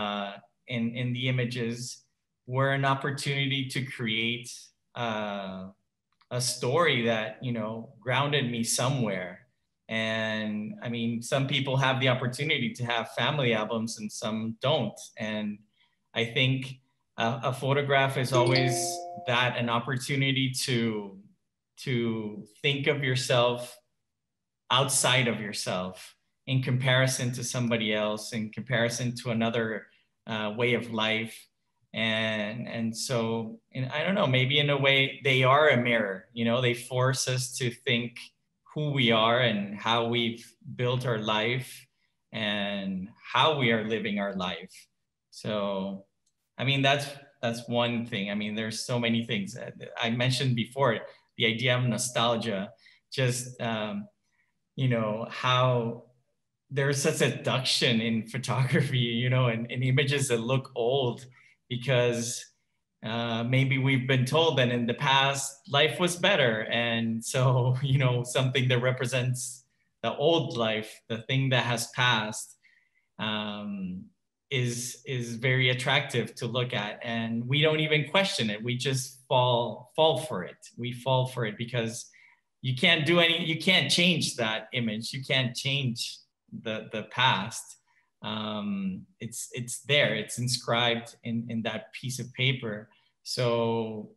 Uh, in, in the images, were an opportunity to create uh, a story that, you know, grounded me somewhere. And I mean, some people have the opportunity to have family albums and some don't. And I think a, a photograph is always that, an opportunity to, to think of yourself outside of yourself, in comparison to somebody else, in comparison to another uh, way of life. And, and so, and I don't know, maybe in a way they are a mirror, you know, they force us to think who we are and how we've built our life and how we are living our life. So, I mean, that's, that's one thing. I mean, there's so many things that I mentioned before, the idea of nostalgia, just, um, you know, how, there's such a seduction in photography, you know, and, and images that look old, because uh, maybe we've been told that in the past life was better. And so, you know, something that represents the old life, the thing that has passed, um, is, is very attractive to look at. And we don't even question it. We just fall, fall for it. We fall for it because you can't do any, you can't change that image. You can't change the the past. Um, it's it's there, it's inscribed in, in that piece of paper. So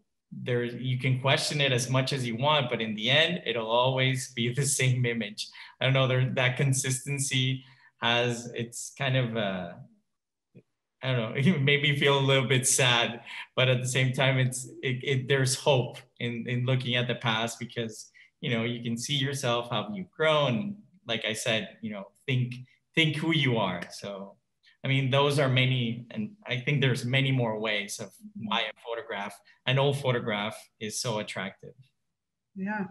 there, you can question it as much as you want, but in the end, it'll always be the same image. I don't know, there, that consistency has, it's kind of, uh, I don't know, it made me feel a little bit sad, but at the same time, it's it, it, there's hope in, in looking at the past, because, you know, you can see yourself, how you've grown. Like I said, you know, think think who you are. So, I mean, those are many, and I think there's many more ways of why a photograph, an old photograph, is so attractive. Yeah.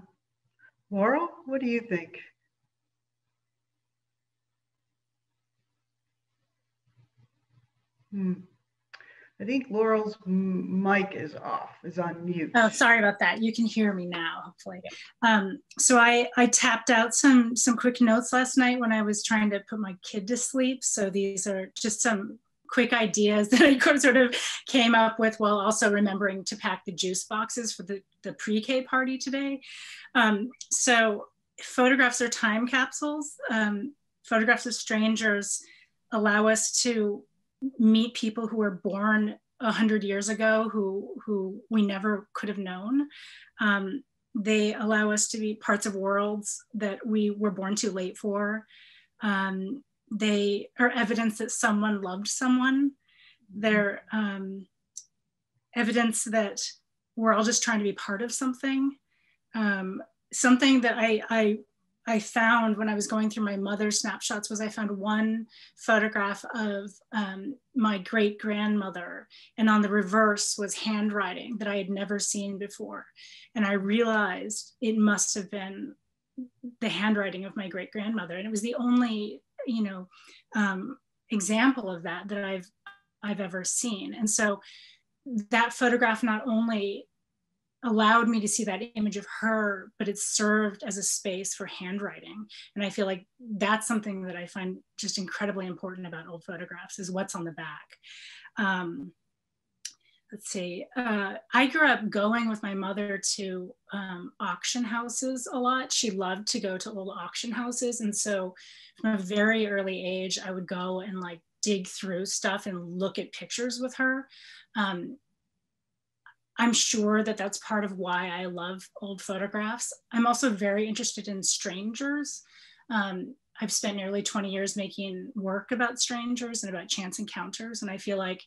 Laurel, what do you think? Hmm. I think Laurel's mic is off, is on mute. Oh, sorry about that. You can hear me now, hopefully. Um, so I, I tapped out some, some quick notes last night when I was trying to put my kid to sleep. So these are just some quick ideas that I sort of came up with while also remembering to pack the juice boxes for the, the pre-K party today. Um, so photographs are time capsules. Um, photographs of strangers allow us to meet people who were born a hundred years ago who who we never could have known. Um, they allow us to be parts of worlds that we were born too late for. Um, they are evidence that someone loved someone. They're um, evidence that we're all just trying to be part of something. Um, something that I, I I found when I was going through my mother's snapshots was I found one photograph of um, my great grandmother, and on the reverse was handwriting that I had never seen before. And I realized it must have been the handwriting of my great grandmother. And it was the only, you know, um, example of that that I've, I've ever seen. And so that photograph not only allowed me to see that image of her, but it served as a space for handwriting. And I feel like that's something that I find just incredibly important about old photographs, is what's on the back. Um, let's see, uh, I grew up going with my mother to um, auction houses a lot. She loved to go to old auction houses. And so from a very early age, I would go and like dig through stuff and look at pictures with her. Um, I'm sure that that's part of why I love old photographs. I'm also very interested in strangers. Um, I've spent nearly twenty years making work about strangers and about chance encounters. And I feel like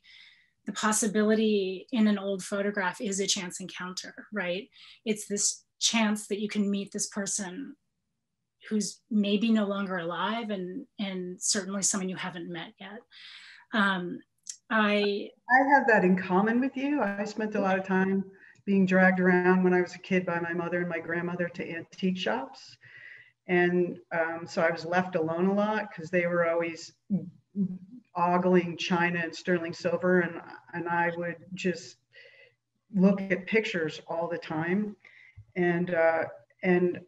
the possibility in an old photograph is a chance encounter, right? It's this chance that you can meet this person who's maybe no longer alive and, and certainly someone you haven't met yet. Um, I I have that in common with you. I spent a lot of time being dragged around when I was a kid by my mother and my grandmother to antique shops. And um, so I was left alone a lot because they were always ogling china and sterling silver. And, and I would just look at pictures all the time. And, uh, and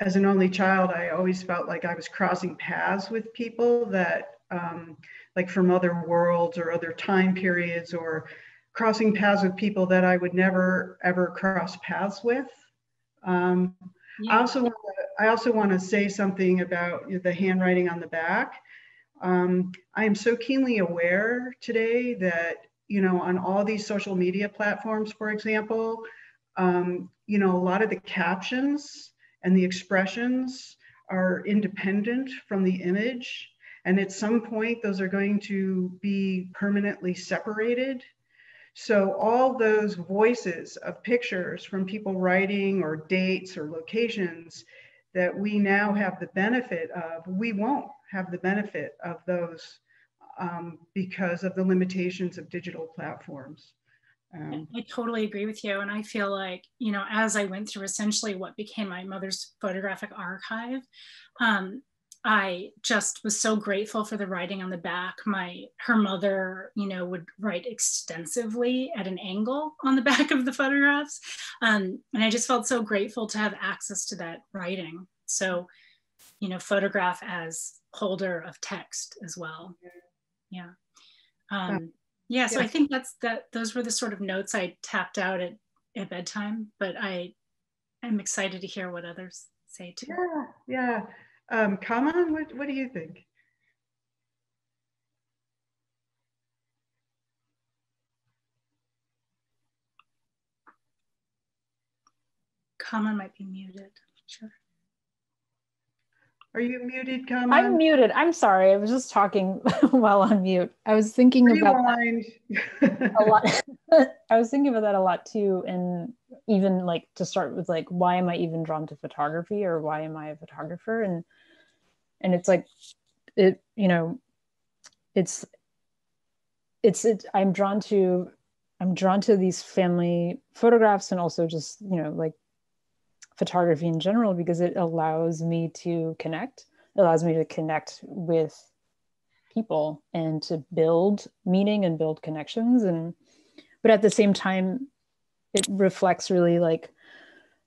as an only child, I always felt like I was crossing paths with people that um, like from other worlds or other time periods, or crossing paths with people that I would never ever cross paths with. Um, yeah. I also want to, I also want to say something about the handwriting on the back. Um, I am so keenly aware today that, you know, on all these social media platforms, for example, um, you know, a lot of the captions and the expressions are independent from the image. And at some point, those are going to be permanently separated. So all those voices of pictures from people writing or dates or locations that we now have the benefit of, we won't have the benefit of those um, because of the limitations of digital platforms. Um, I totally agree with you. And I feel like, you know, as I went through essentially what became my mother's photographic archive, um, I just was so grateful for the writing on the back. My, her mother, you know, would write extensively at an angle on the back of the photographs. Um, and I just felt so grateful to have access to that writing. So, you know, photograph as holder of text as well. Yeah. Um, yeah, so I think that's that. Those were the sort of notes I tapped out at, at bedtime, but I am excited to hear what others say too. Yeah, yeah. Um, Ka-Man, what, what do you think? Ka-Man might be muted. Sure. Are you muted, Ka-Man? I'm muted. I'm sorry. I was just talking while on mute. I was thinking Rewind. about that a lot. I was thinking about that a lot too, and even like to start with, like, why am I even drawn to photography, or why am I a photographer? And and it's like it, you know, it's it's it, I'm drawn to I'm drawn to these family photographs, and also just, you know, like photography in general, because it allows me to connect. It allows me to connect with people and to build meaning and build connections. And, but at the same time, it reflects really like,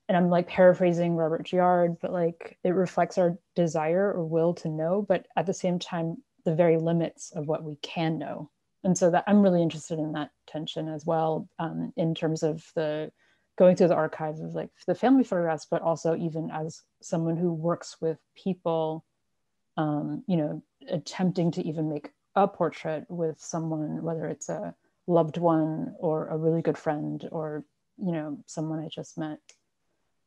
and I'm like paraphrasing Robert Giard, but like it reflects our desire or will to know, but at the same time, the very limits of what we can know. And so that I'm really interested in that tension as well, um, in terms of the going through the archives of like the family photographs, but also even as someone who works with people, um, you know, attempting to even make a portrait with someone, whether it's a loved one or a really good friend or, you know, someone I just met.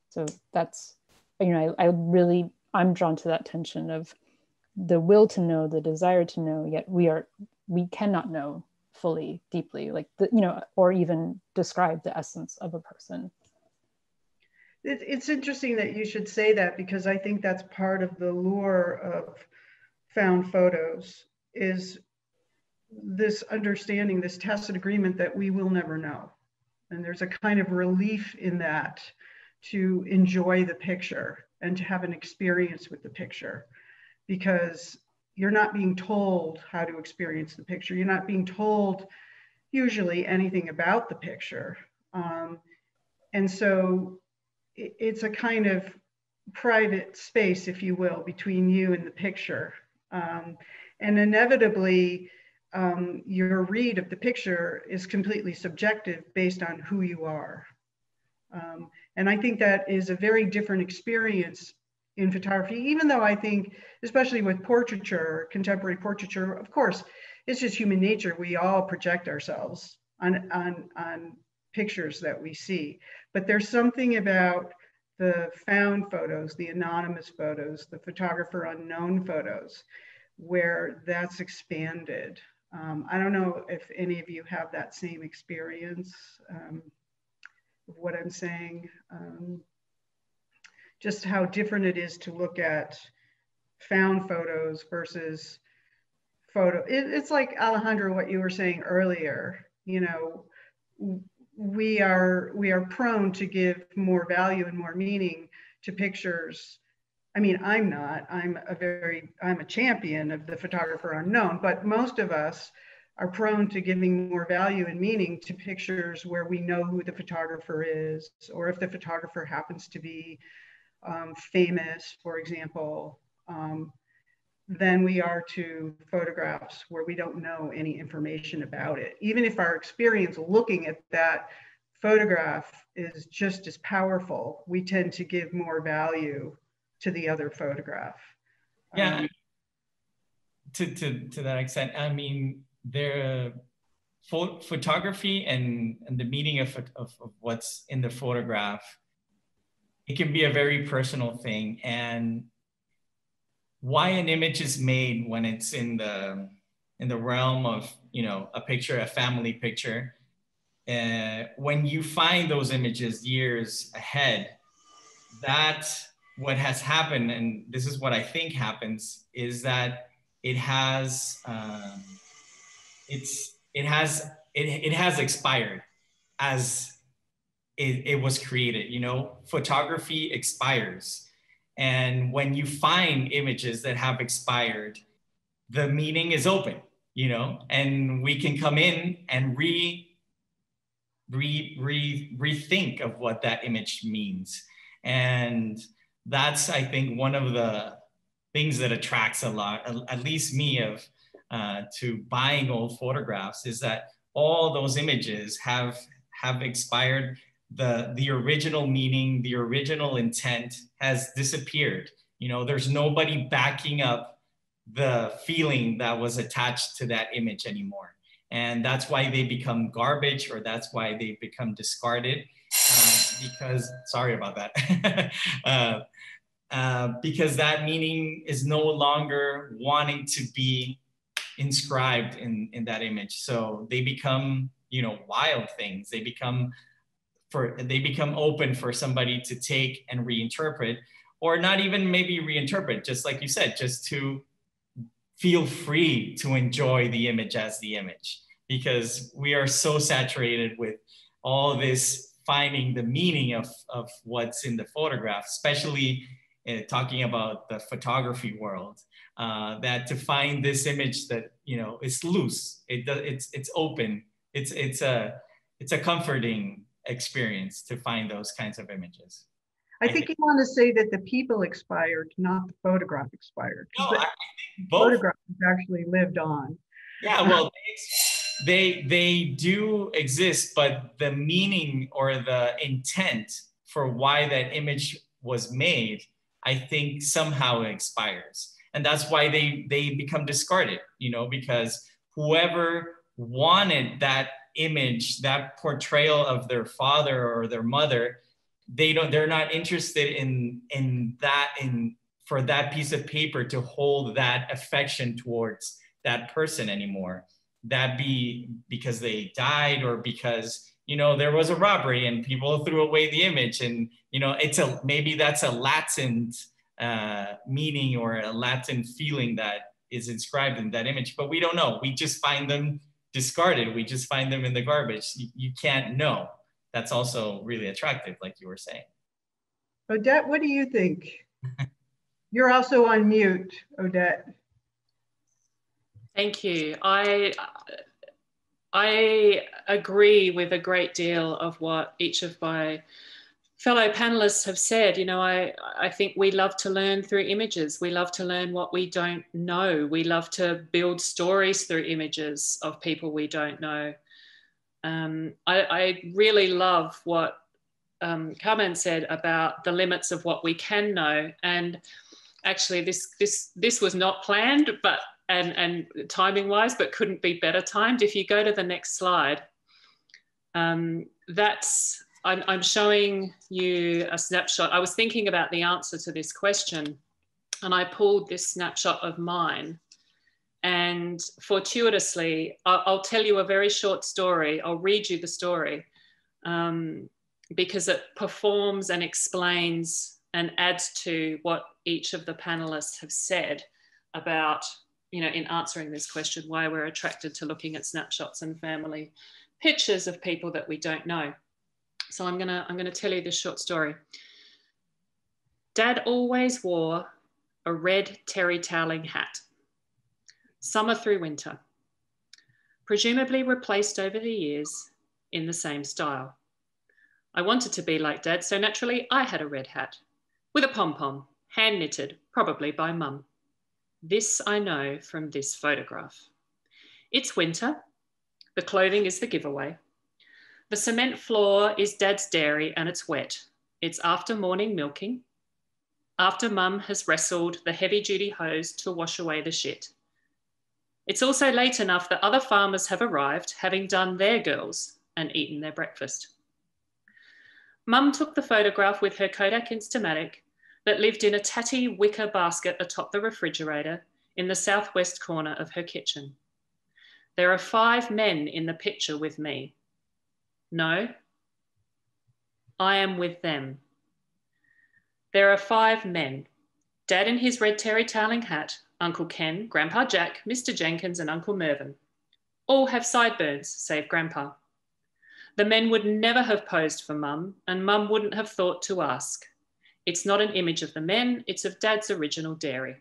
So that's, you know, I, I really, I'm drawn to that tension of the will to know, the desire to know, yet we are, we cannot know fully, deeply, like, the, you know, or even describe the essence of a person. It, it's interesting that you should say that, because I think that's part of the lure of found photos, is this understanding, this tacit agreement that we will never know. And there's a kind of relief in that to enjoy the picture and to have an experience with the picture, because you're not being told how to experience the picture. You're not being told usually anything about the picture. Um, and so it, it's a kind of private space, if you will, between you and the picture. Um, and inevitably, um, your read of the picture is completely subjective based on who you are. Um, and I think that is a very different experience in photography, even though I think, especially with portraiture, contemporary portraiture, of course, it's just human nature. We all project ourselves on, on, on pictures that we see. But there's something about the found photos, the anonymous photos, the photographer unknown photos, where that's expanded. Um, I don't know if any of you have that same experience um, of what I'm saying. Um, just how different it is to look at found photos versus photo. It, it's like, Alejandro, what you were saying earlier, you know, we are, we are prone to give more value and more meaning to pictures. I mean, I'm not, I'm a very, I'm a champion of the photographer unknown, but most of us are prone to giving more value and meaning to pictures where we know who the photographer is, or if the photographer happens to be Um, famous, for example, um, than we are to photographs where we don't know any information about it. Even if our experience looking at that photograph is just as powerful, we tend to give more value to the other photograph. Yeah, um, to, to, to that extent. I mean, the phot photography and, and the meaning of, of, of what's in the photograph, it can be a very personal thing. And why an image is made when it's in the in the realm of, you know, a picture, a family picture, uh, when you find those images years ahead, that's what has happened, and this is what I think happens, is that it has um, it's it has it, it has expired as It, it was created. You know, photography expires. And when you find images that have expired, the meaning is open, you know, and we can come in and re, re, re, rethink of what that image means. And that's, I think, one of the things that attracts a lot, at least me, of uh, to buying old photographs, is that all those images have, have expired. The, the original meaning, the original intent has disappeared. You know, there's nobody backing up the feeling that was attached to that image anymore. And that's why they become garbage, or that's why they become discarded. Uh, because, sorry about that. uh, uh, because that meaning is no longer wanting to be inscribed in, in that image. So they become, you know, wild things. They become For, they become open for somebody to take and reinterpret, or not even maybe reinterpret, just like you said, just to feel free to enjoy the image as the image, because we are so saturated with all this finding the meaning of, of what's in the photograph, especially uh, talking about the photography world, uh, that to find this image that, you know, it's loose, it, it's, it's open, it's, it's, a, it's a comforting experience to find those kinds of images. I think you want to say that the people expired, not the photograph expired. No, I think both photographs actually lived on. Yeah, well, they they do exist, but the meaning or the intent for why that image was made, I think somehow expires, and that's why they they become discarded. You know, because whoever wanted that image, that portrayal of their father or their mother, they don't, they're not interested in, in that, in, for that piece of paper to hold that affection towards that person anymore. That be because they died or because, you know, there was a robbery and people threw away the image, and, you know, it's a, maybe that's a latent uh, meaning or a latent feeling that is inscribed in that image, but we don't know. We just find them discarded. We just find them in the garbage. You, you can't know. That's also really attractive, like you were saying. Odette, what do you think? You're also on mute, Odette. Thank you. I, I agree with a great deal of what each of my fellow panelists have said. You know, I, I think we love to learn through images. We love to learn what we don't know. We love to build stories through images of people we don't know. Um, I, I really love what um, Ka-Man said about the limits of what we can know, and actually this this this was not planned, but and and timing wise, but couldn't be better timed. If you go to the next slide, um, that's I'm, I'm showing you a snapshot. I was thinking about the answer to this question, and I pulled this snapshot of mine. And fortuitously, I'll tell you a very short story. I'll read you the story um, because it performs and explains and adds to what each of the panelists have said about, you know, in answering this question, why we're attracted to looking at snapshots and family pictures of people that we don't know. So I'm gonna, I'm gonna tell you this short story. Dad always wore a red terry toweling hat. Summer through winter, presumably replaced over the years in the same style. I wanted to be like Dad, so naturally I had a red hat with a pom-pom, hand knitted, probably by Mum. This I know from this photograph. It's winter, the clothing is the giveaway. The cement floor is Dad's dairy and it's wet. It's after morning milking, after Mum has wrestled the heavy-duty hose to wash away the shit. It's also late enough that other farmers have arrived, having done their girls and eaten their breakfast. Mum took the photograph with her Kodak Instamatic that lived in a tatty wicker basket atop the refrigerator in the southwest corner of her kitchen. There are five men in the picture with me. No, I am with them. There are five men. Dad in his red terry toweling hat, Uncle Ken, Grandpa Jack, Mister Jenkins, and Uncle Mervyn. All have sideburns, save Grandpa. The men would never have posed for Mum, and Mum wouldn't have thought to ask. It's not an image of the men, it's of Dad's original dairy.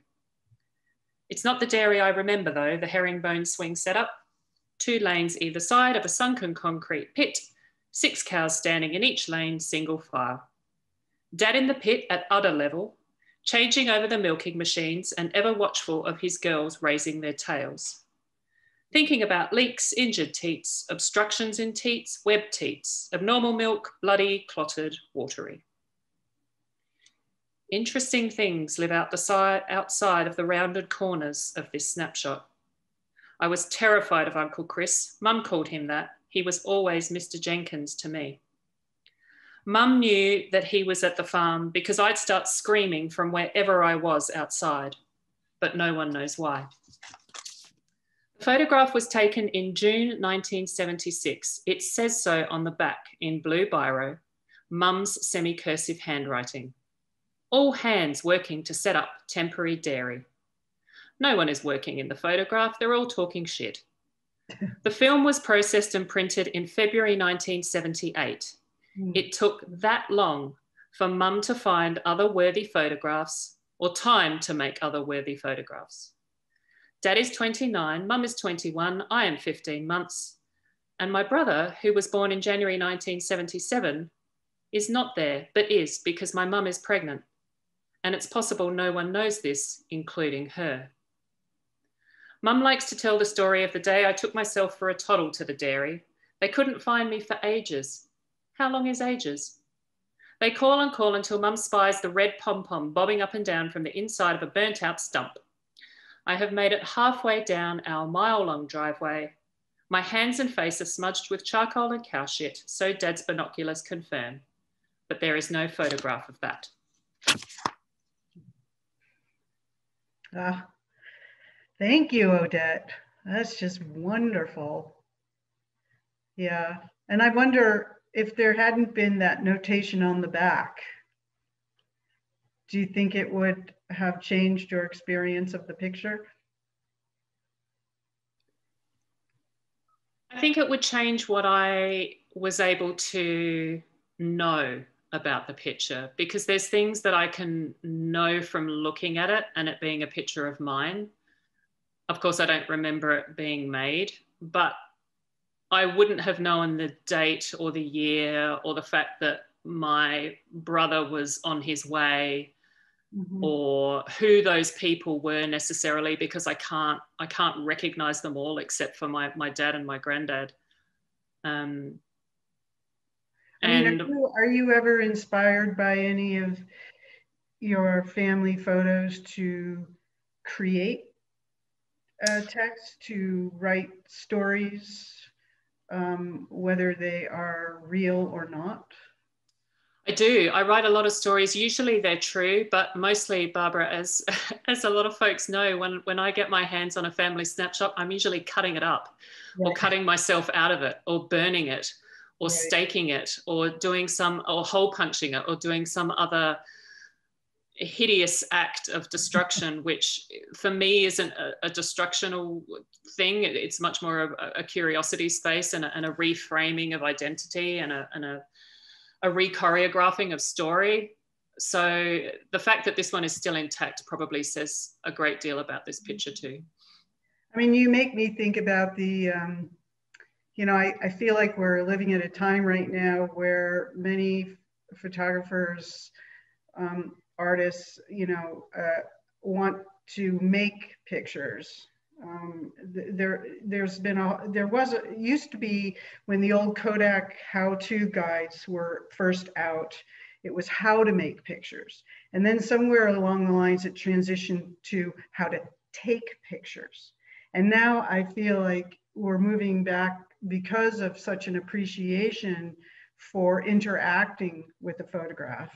It's not the dairy I remember though, the herringbone swing setup, two lanes either side of a sunken concrete pit, six cows standing in each lane, single file. Dad in the pit at udder level, changing over the milking machines and ever watchful of his girls raising their tails. Thinking about leaks, injured teats, obstructions in teats, web teats, abnormal milk, bloody, clotted, watery. Interesting things live out the side, outside of the rounded corners of this snapshot. I was terrified of Uncle Chris. Mum called him that. He was always Mister Jenkins to me. Mum knew that he was at the farm because I'd start screaming from wherever I was outside, but no one knows why. The photograph was taken in June nineteen seventy-six. It says so on the back in blue biro, Mum's semi-cursive handwriting. All hands working to set up temporary dairy. No one is working in the photograph, they're all talking shit. The film was processed and printed in February nineteen seventy-eight. Mm. It took that long for Mum to find other worthy photographs, or time to make other worthy photographs. Dad is twenty-nine, Mum is twenty-one, I am fifteen months, and my brother, who was born in January nineteen seventy-seven, is not there, but is because my mum is pregnant, and it's possible no one knows this, including her. Mum likes to tell the story of the day I took myself for a toddle to the dairy. They couldn't find me for ages. How long is ages? They call and call until Mum spies the red pom-pom bobbing up and down from the inside of a burnt-out stump. I have made it halfway down our mile-long driveway. My hands and face are smudged with charcoal and cow shit, so Dad's binoculars confirm. But there is no photograph of that. Ah, thank you, Odette. That's just wonderful. Yeah, and I wonder, if there hadn't been that notation on the back, do you think it would have changed your experience of the picture? I think it would change what I was able to know about the picture, because there's things that I can know from looking at it and it being a picture of mine. Of course, I don't remember it being made, but I wouldn't have known the date or the year or the fact that my brother was on his way, mm-hmm. or who those people were necessarily, because I can't I can't recognize them all except for my, my dad and my granddad. Um, and I mean, are, you, are you ever inspired by any of your family photos to create a text, to write stories? Um, whether they are real or not? I do. I write a lot of stories. Usually they're true, but mostly, Barbara, as, as a lot of folks know, when, when I get my hands on a family snapshot, I'm usually cutting it up, right. or cutting myself out of it, or burning it, or right. staking it, or doing some, or hole punching it, or doing some other hideous act of destruction, which for me isn't a, a destructional thing. It's much more of a, a curiosity space and a, and a reframing of identity and a, and a, a re-choreographing of story. So the fact that this one is still intact probably says a great deal about this picture too. I mean, you make me think about the, um, you know, I, I feel like we're living at a time right now where many photographers, um, artists, you know, uh, want to make pictures. Um, there, there's been a, there was, a, used to be when the old Kodak how-to guides were first out, it was how to make pictures. And then somewhere along the lines, it transitioned to how to take pictures. And now I feel like we're moving back because of such an appreciation for interacting with the photograph.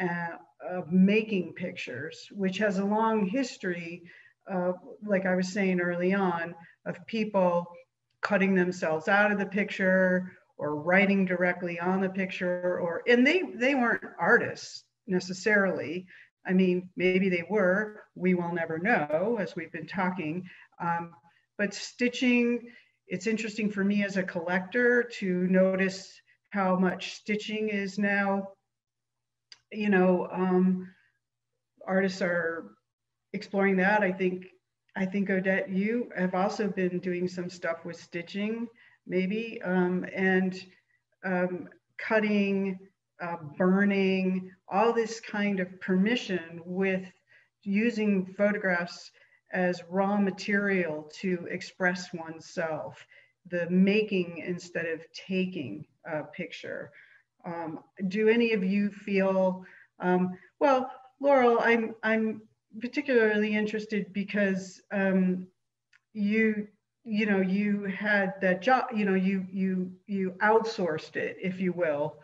Uh, of making pictures, which has a long history of, like I was saying early on, of people cutting themselves out of the picture or writing directly on the picture, or, and they, they weren't artists necessarily. I mean, maybe they were, we will never know, as we've been talking, um, but stitching, it's interesting for me as a collector to notice how much stitching is now. You know, um, artists are exploring that. I think, I think Odette, you have also been doing some stuff with stitching, maybe, um, and um, cutting, uh, burning, all this kind of permission with using photographs as raw material to express oneself, the making instead of taking a picture. Um, do any of you feel, um, well, Laurel, I'm, I'm particularly interested because um, you, you know, you had that job, you know, you, you, you outsourced it, if you will,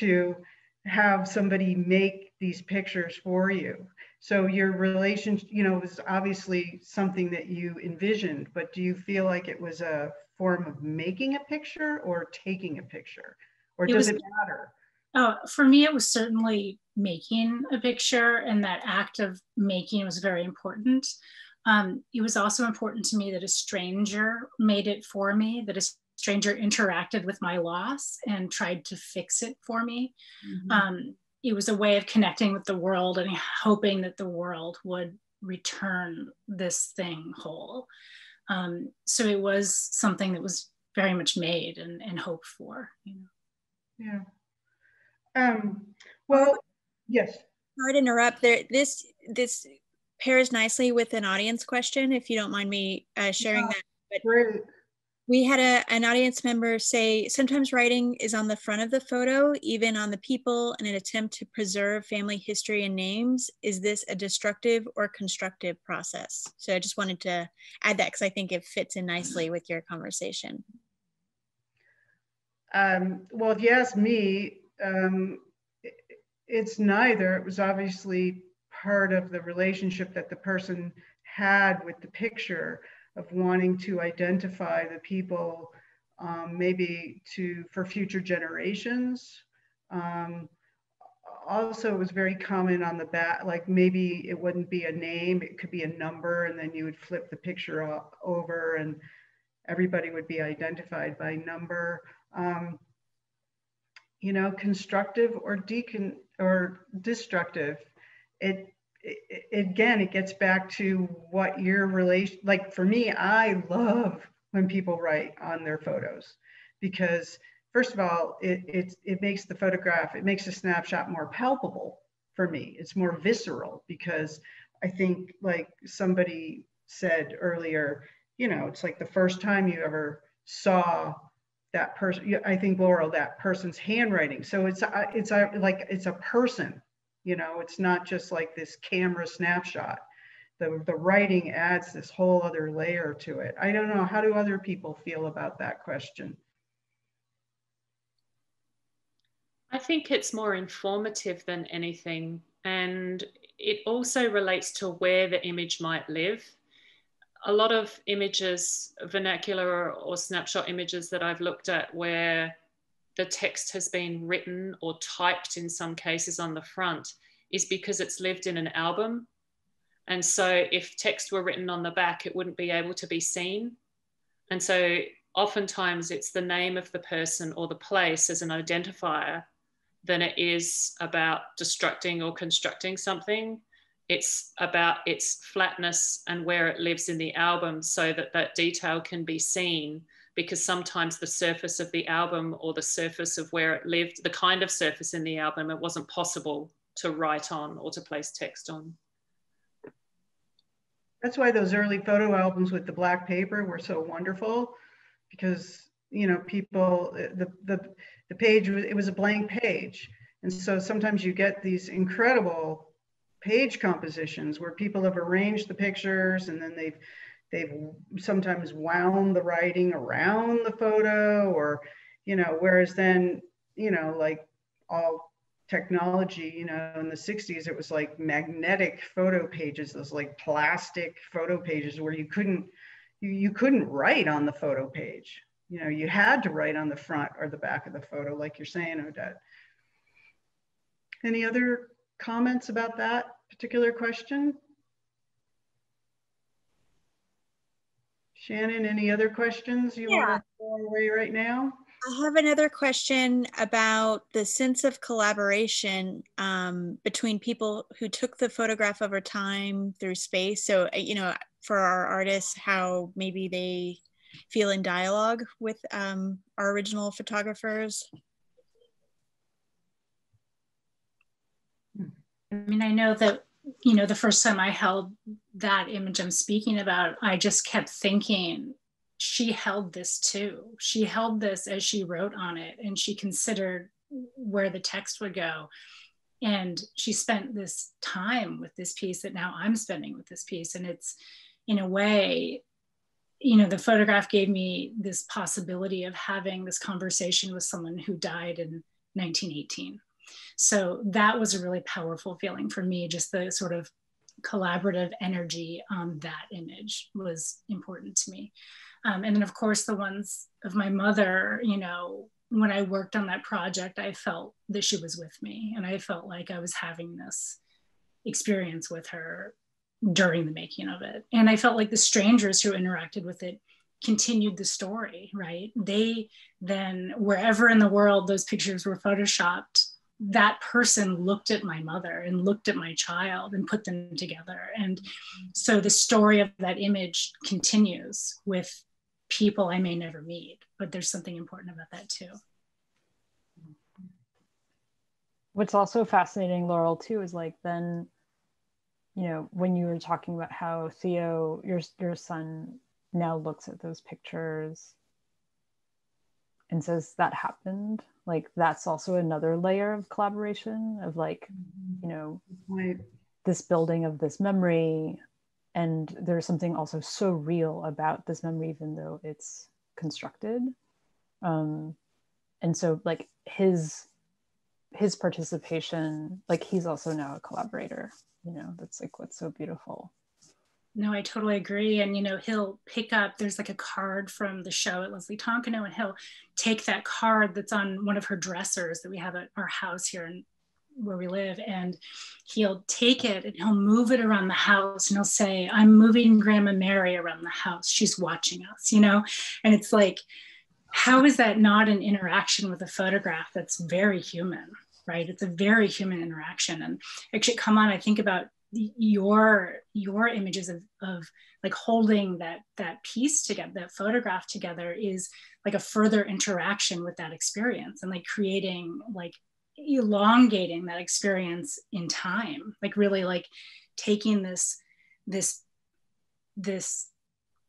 to have somebody make these pictures for you. So your relationship, you know, was obviously something that you envisioned, but do you feel like it was a form of making a picture or taking a picture? Or does it, was, it matter? Uh, for me, it was certainly making a picture, and that act of making was very important. Um, it was also important to me that a stranger made it for me, that a stranger interacted with my loss and tried to fix it for me. Mm-hmm. Um, it was a way of connecting with the world and hoping that the world would return this thing whole. Um, so it was something that was very much made and, and hoped for, you know. Yeah. Um, well, yes. Sorry to interrupt there. This, this pairs nicely with an audience question, if you don't mind me uh, sharing yeah, that. But great. We had a, an audience member say, sometimes writing is on the front of the photo, even on the people, in an attempt to preserve family history and names. Is this a destructive or constructive process? So I just wanted to add that because I think it fits in nicely with your conversation. Um, well, if you ask me, um, it's neither. It was obviously part of the relationship that the person had with the picture, of wanting to identify the people, um, maybe to for future generations. Um, also, it was very common on the back, like maybe it wouldn't be a name, it could be a number, and then you would flip the picture up, over, and everybody would be identified by number. Um, you know, constructive or decon or destructive. It. It, again, it gets back to what your relation, like for me, I love when people write on their photos, because first of all, it, it, it makes the photograph, it makes a snapshot more palpable for me. It's more visceral, because I think, like somebody said earlier, you know, it's like the first time you ever saw that person, I think, Laurel, that person's handwriting. So it's, it's like, it's a person. You know, it's not just like this camera snapshot. The, the writing adds this whole other layer to it. I don't know, how do other people feel about that question? I think it's more informative than anything. And it also relates to where the image might live. A lot of images, vernacular or snapshot images that I've looked at, where the text has been written or typed in some cases on the front, is because it's lived in an album. And so if text were written on the back, it wouldn't be able to be seen. And so oftentimes it's the name of the person or the place as an identifier than it is about destructing or constructing something. It's about its flatness and where it lives in the album, so that that detail can be seen, because sometimes the surface of the album or the surface of where it lived, the kind of surface in the album, it wasn't possible to write on or to place text on. That's why those early photo albums with the black paper were so wonderful, because, you know, people, the, the, the page, it was a blank page. And so sometimes you get these incredible page compositions where people have arranged the pictures, and then they've They've sometimes wound the writing around the photo, or, you know, whereas then, you know, like all technology, you know, in the sixties, it was like magnetic photo pages, those like plastic photo pages where you couldn't, you, you couldn't write on the photo page. You know, you had to write on the front or the back of the photo, like you're saying, Odette. Any other comments about that particular question? Shannon, any other questions you yeah. want to throw away right now? I have another question about the sense of collaboration um, between people who took the photograph over time through space. So, you know, for our artists, how maybe they feel in dialogue with um, our original photographers. I mean, I know that, you know, the first time I held that image I'm speaking about, I just kept thinking, she held this too. She held this as she wrote on it, and she considered where the text would go. And she spent this time with this piece that now I'm spending with this piece. And it's, in a way, you know, the photograph gave me this possibility of having this conversation with someone who died in nineteen eighteen. So that was a really powerful feeling for me. Just the sort of collaborative energy on that image was important to me. Um, and then of course the ones of my mother, you know, when I worked on that project, I felt that she was with me, and I felt like I was having this experience with her during the making of it. And I felt like the strangers who interacted with it continued the story, right? They then, wherever in the world those pictures were photoshopped, that person looked at my mother and looked at my child and put them together. And so the story of that image continues with people I may never meet, but there's something important about that too. What's also fascinating, Laurel, too, is like then, you know, when you were talking about how Theo, your, your son, now looks at those pictures and says that happened, like that's also another layer of collaboration of like, you know, right. This building of this memory, and there's something also so real about this memory, even though it's constructed. Um, and so like his, his participation, like he's also now a collaborator, you know, that's like what's so beautiful. No, I totally agree. And, you know, he'll pick up, there's like a card from the show at Leslie Tokuno, and he'll take that card that's on one of her dressers that we have at our house here in, where we live. And he'll take it and he'll move it around the house and he'll say, I'm moving Grandma Mary around the house. She's watching us, you know? And it's like, how is that not an interaction with a photograph that's very human, right? It's a very human interaction. And actually, come on, I think about your your images of, of like holding that that piece together, that photograph together, is like a further interaction with that experience, and like creating, like elongating that experience in time, like really like taking this this this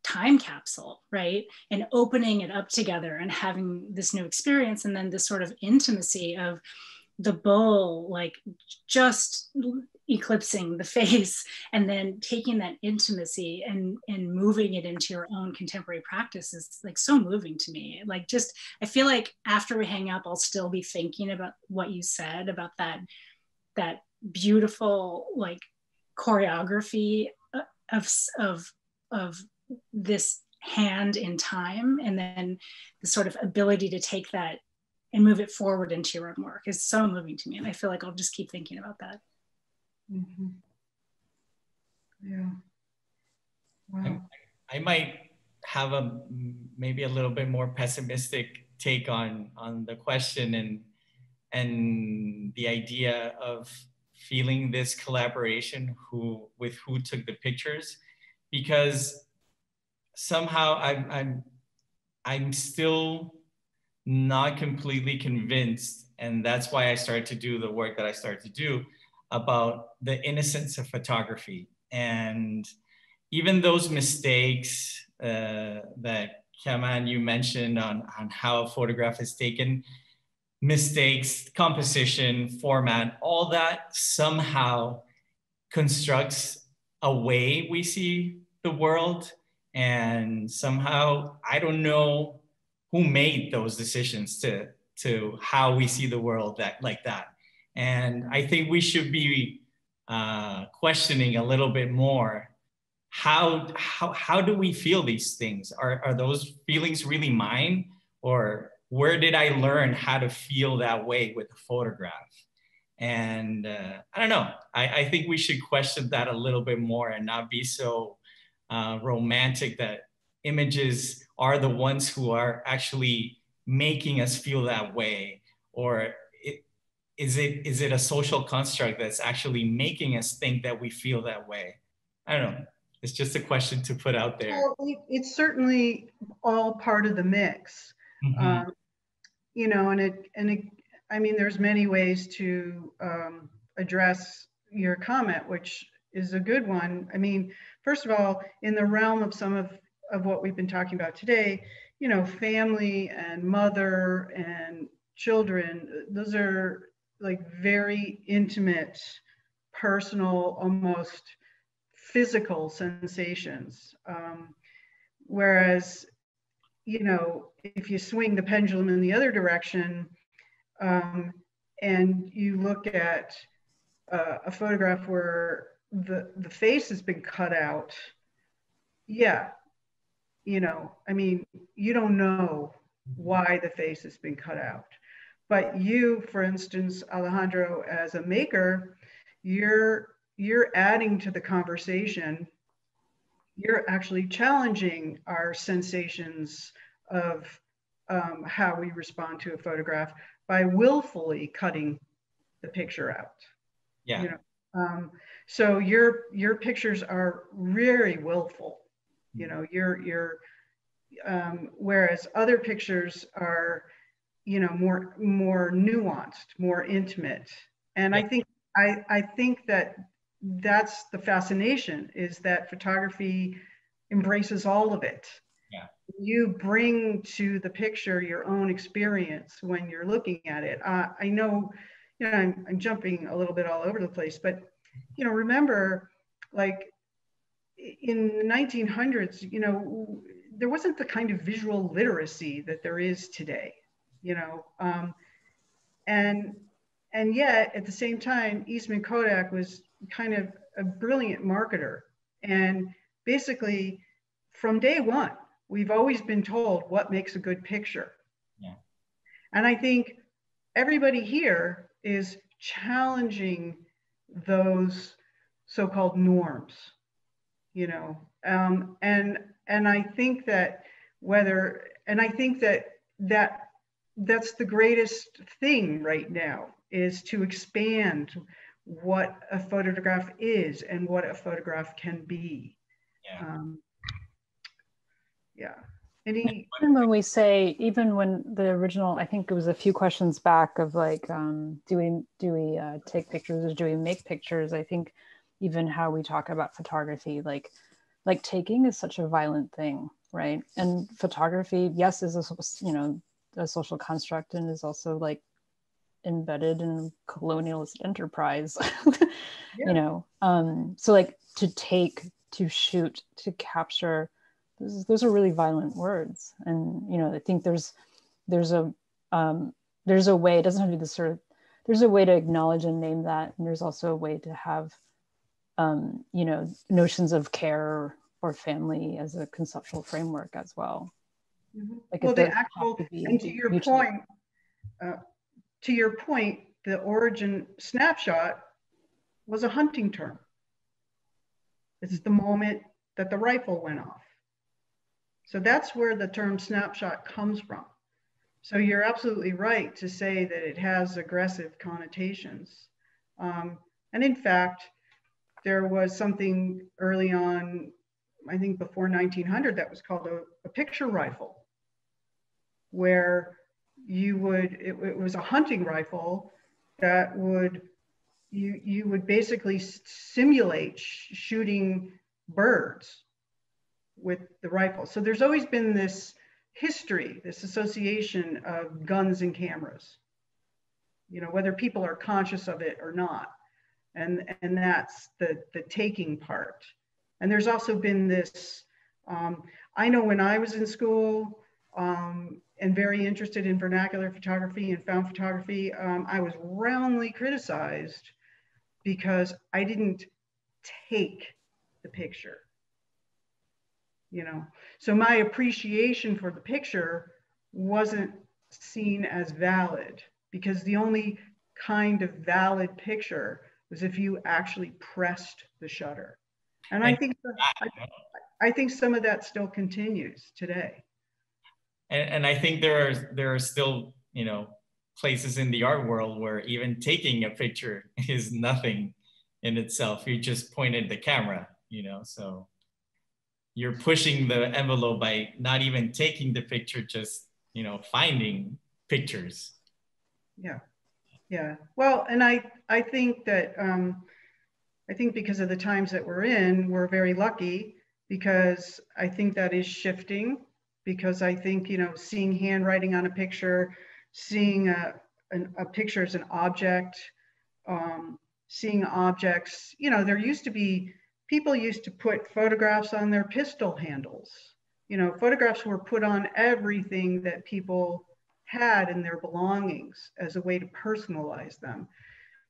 time capsule, right, and opening it up together and having this new experience. And then this sort of intimacy of the bowl, like just eclipsing the face, and then taking that intimacy and, and moving it into your own contemporary practice is like so moving to me. Like just, I feel like after we hang up, I'll still be thinking about what you said about that, that beautiful like choreography of, of, of this hand in time, and then the sort of ability to take that and move it forward into your own work is so moving to me. And I feel like I'll just keep thinking about that. Mm-hmm. Yeah. Wow. I, I might have a maybe a little bit more pessimistic take on on the question and and the idea of feeling this collaboration who with who took the pictures, because somehow I'm I'm I'm still not completely convinced, and that's why I started to do the work that I started to do, about the innocence of photography. And even those mistakes uh, that, Ka-Man, you mentioned on, on how a photograph is taken, mistakes, composition, format, all that somehow constructs a way we see the world. And somehow, I don't know who made those decisions to, to how we see the world that, like that. And I think we should be uh, questioning a little bit more, how, how, how do we feel these things? Are, are those feelings really mine? Or where did I learn how to feel that way with a photograph? And uh, I don't know, I, I think we should question that a little bit more and not be so uh, romantic that images are the ones who are actually making us feel that way. Or Is it, is it a social construct that's actually making us think that we feel that way? I don't know. It's just a question to put out there. Well, it's certainly all part of the mix. Mm-hmm. um, you know, and, it, and it, I mean, there's many ways to um, address your comment, which is a good one. I mean, first of all, in the realm of some of, of what we've been talking about today, you know, family and mother and children, those are like very intimate, personal, almost physical sensations. Um, whereas, you know, if you swing the pendulum in the other direction um, and you look at uh, a photograph where the, the face has been cut out, yeah, you know, I mean, you don't know why the face has been cut out. But you, for instance, Alejandro, as a maker, you're, you're adding to the conversation, you're actually challenging our sensations of um, how we respond to a photograph by willfully cutting the picture out. Yeah. You know? Um, so your your pictures are very willful. You know, you're you're um, whereas other pictures are, you know, more more nuanced, more intimate. And yeah. I think I I think that that's the fascination, is that photography embraces all of it. Yeah. You bring to the picture your own experience when you're looking at it. Uh, I know, you know, I'm, I'm jumping a little bit all over the place, but, you know, remember, like in the nineteen hundreds, you know, there wasn't the kind of visual literacy that there is today, you know, um, and and yet at the same time, Eastman Kodak was kind of a brilliant marketer, and basically from day one, we've always been told what makes a good picture. Yeah. And I think everybody here is challenging those so-called norms, you know, um, and and I think that whether and I think that that that's the greatest thing right now, is to expand what a photograph is and what a photograph can be. Yeah. Um, yeah. Any, even when we say, even when the original, I think it was a few questions back of like, um, do we do we uh, take pictures or do we make pictures? I think even how we talk about photography, like like taking is such a violent thing, right? And photography, yes, is a you know a social construct, and is also like embedded in colonialist enterprise, yeah. you know. Um, so like to take, to shoot, to capture. Those are really violent words, and you know I think there's there's a um, there's a way. It doesn't have to be this sort of. There's a way to acknowledge and name that, and there's also a way to have um, you know notions of care or family as a conceptual framework as well. Mm-hmm. Like well, the actual to and to your mutually. point, uh, to your point, the origin snapshot was a hunting term. It's the moment that the rifle went off. So that's where the term snapshot comes from. So you're absolutely right to say that it has aggressive connotations. Um, and in fact, there was something early on, I think before nineteen hundred, that was called a, a picture rifle, where you would, it, it was a hunting rifle that would, you, you would basically simulate sh- shooting birds with the rifle. So there's always been this history, this association of guns and cameras, you know, whether people are conscious of it or not. And, and that's the, the taking part. And there's also been this, um, I know when I was in school um, and very interested in vernacular photography and found photography, um, I was roundly criticized because I didn't take the picture. You know, so my appreciation for the picture wasn't seen as valid, because the only kind of valid picture was if you actually pressed the shutter. And I think I, I think some of that still continues today. And, and I think there are there are still, you know, places in the art world where even taking a picture is nothing in itself. You just pointed the camera, you know, so. You're pushing the envelope by not even taking the picture, just, you know, finding pictures. Yeah, yeah. Well, and I, I think that, um, I think because of the times that we're in, we're very lucky, because I think that is shifting, because I think, you know, seeing handwriting on a picture, seeing a, an, a picture as an object, um, seeing objects, you know, there used to be, people used to put photographs on their pistol handles. You know, photographs were put on everything that people had in their belongings as a way to personalize them.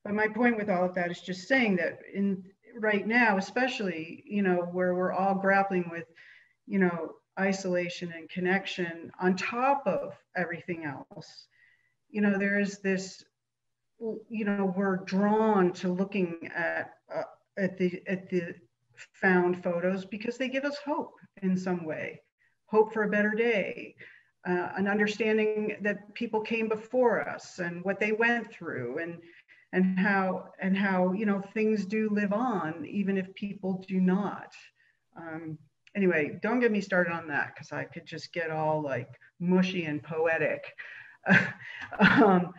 But my point with all of that is just saying that in right now, especially, you know, where we're all grappling with, you know, isolation and connection on top of everything else, you know, there is this, you know, we're drawn to looking at, uh, at the, at the found photos because they give us hope in some way, hope for a better day, uh, an understanding that people came before us and what they went through, and and how and how you know things do live on even if people do not. Um, anyway, don't get me started on that because I could just get all like mushy and poetic. um,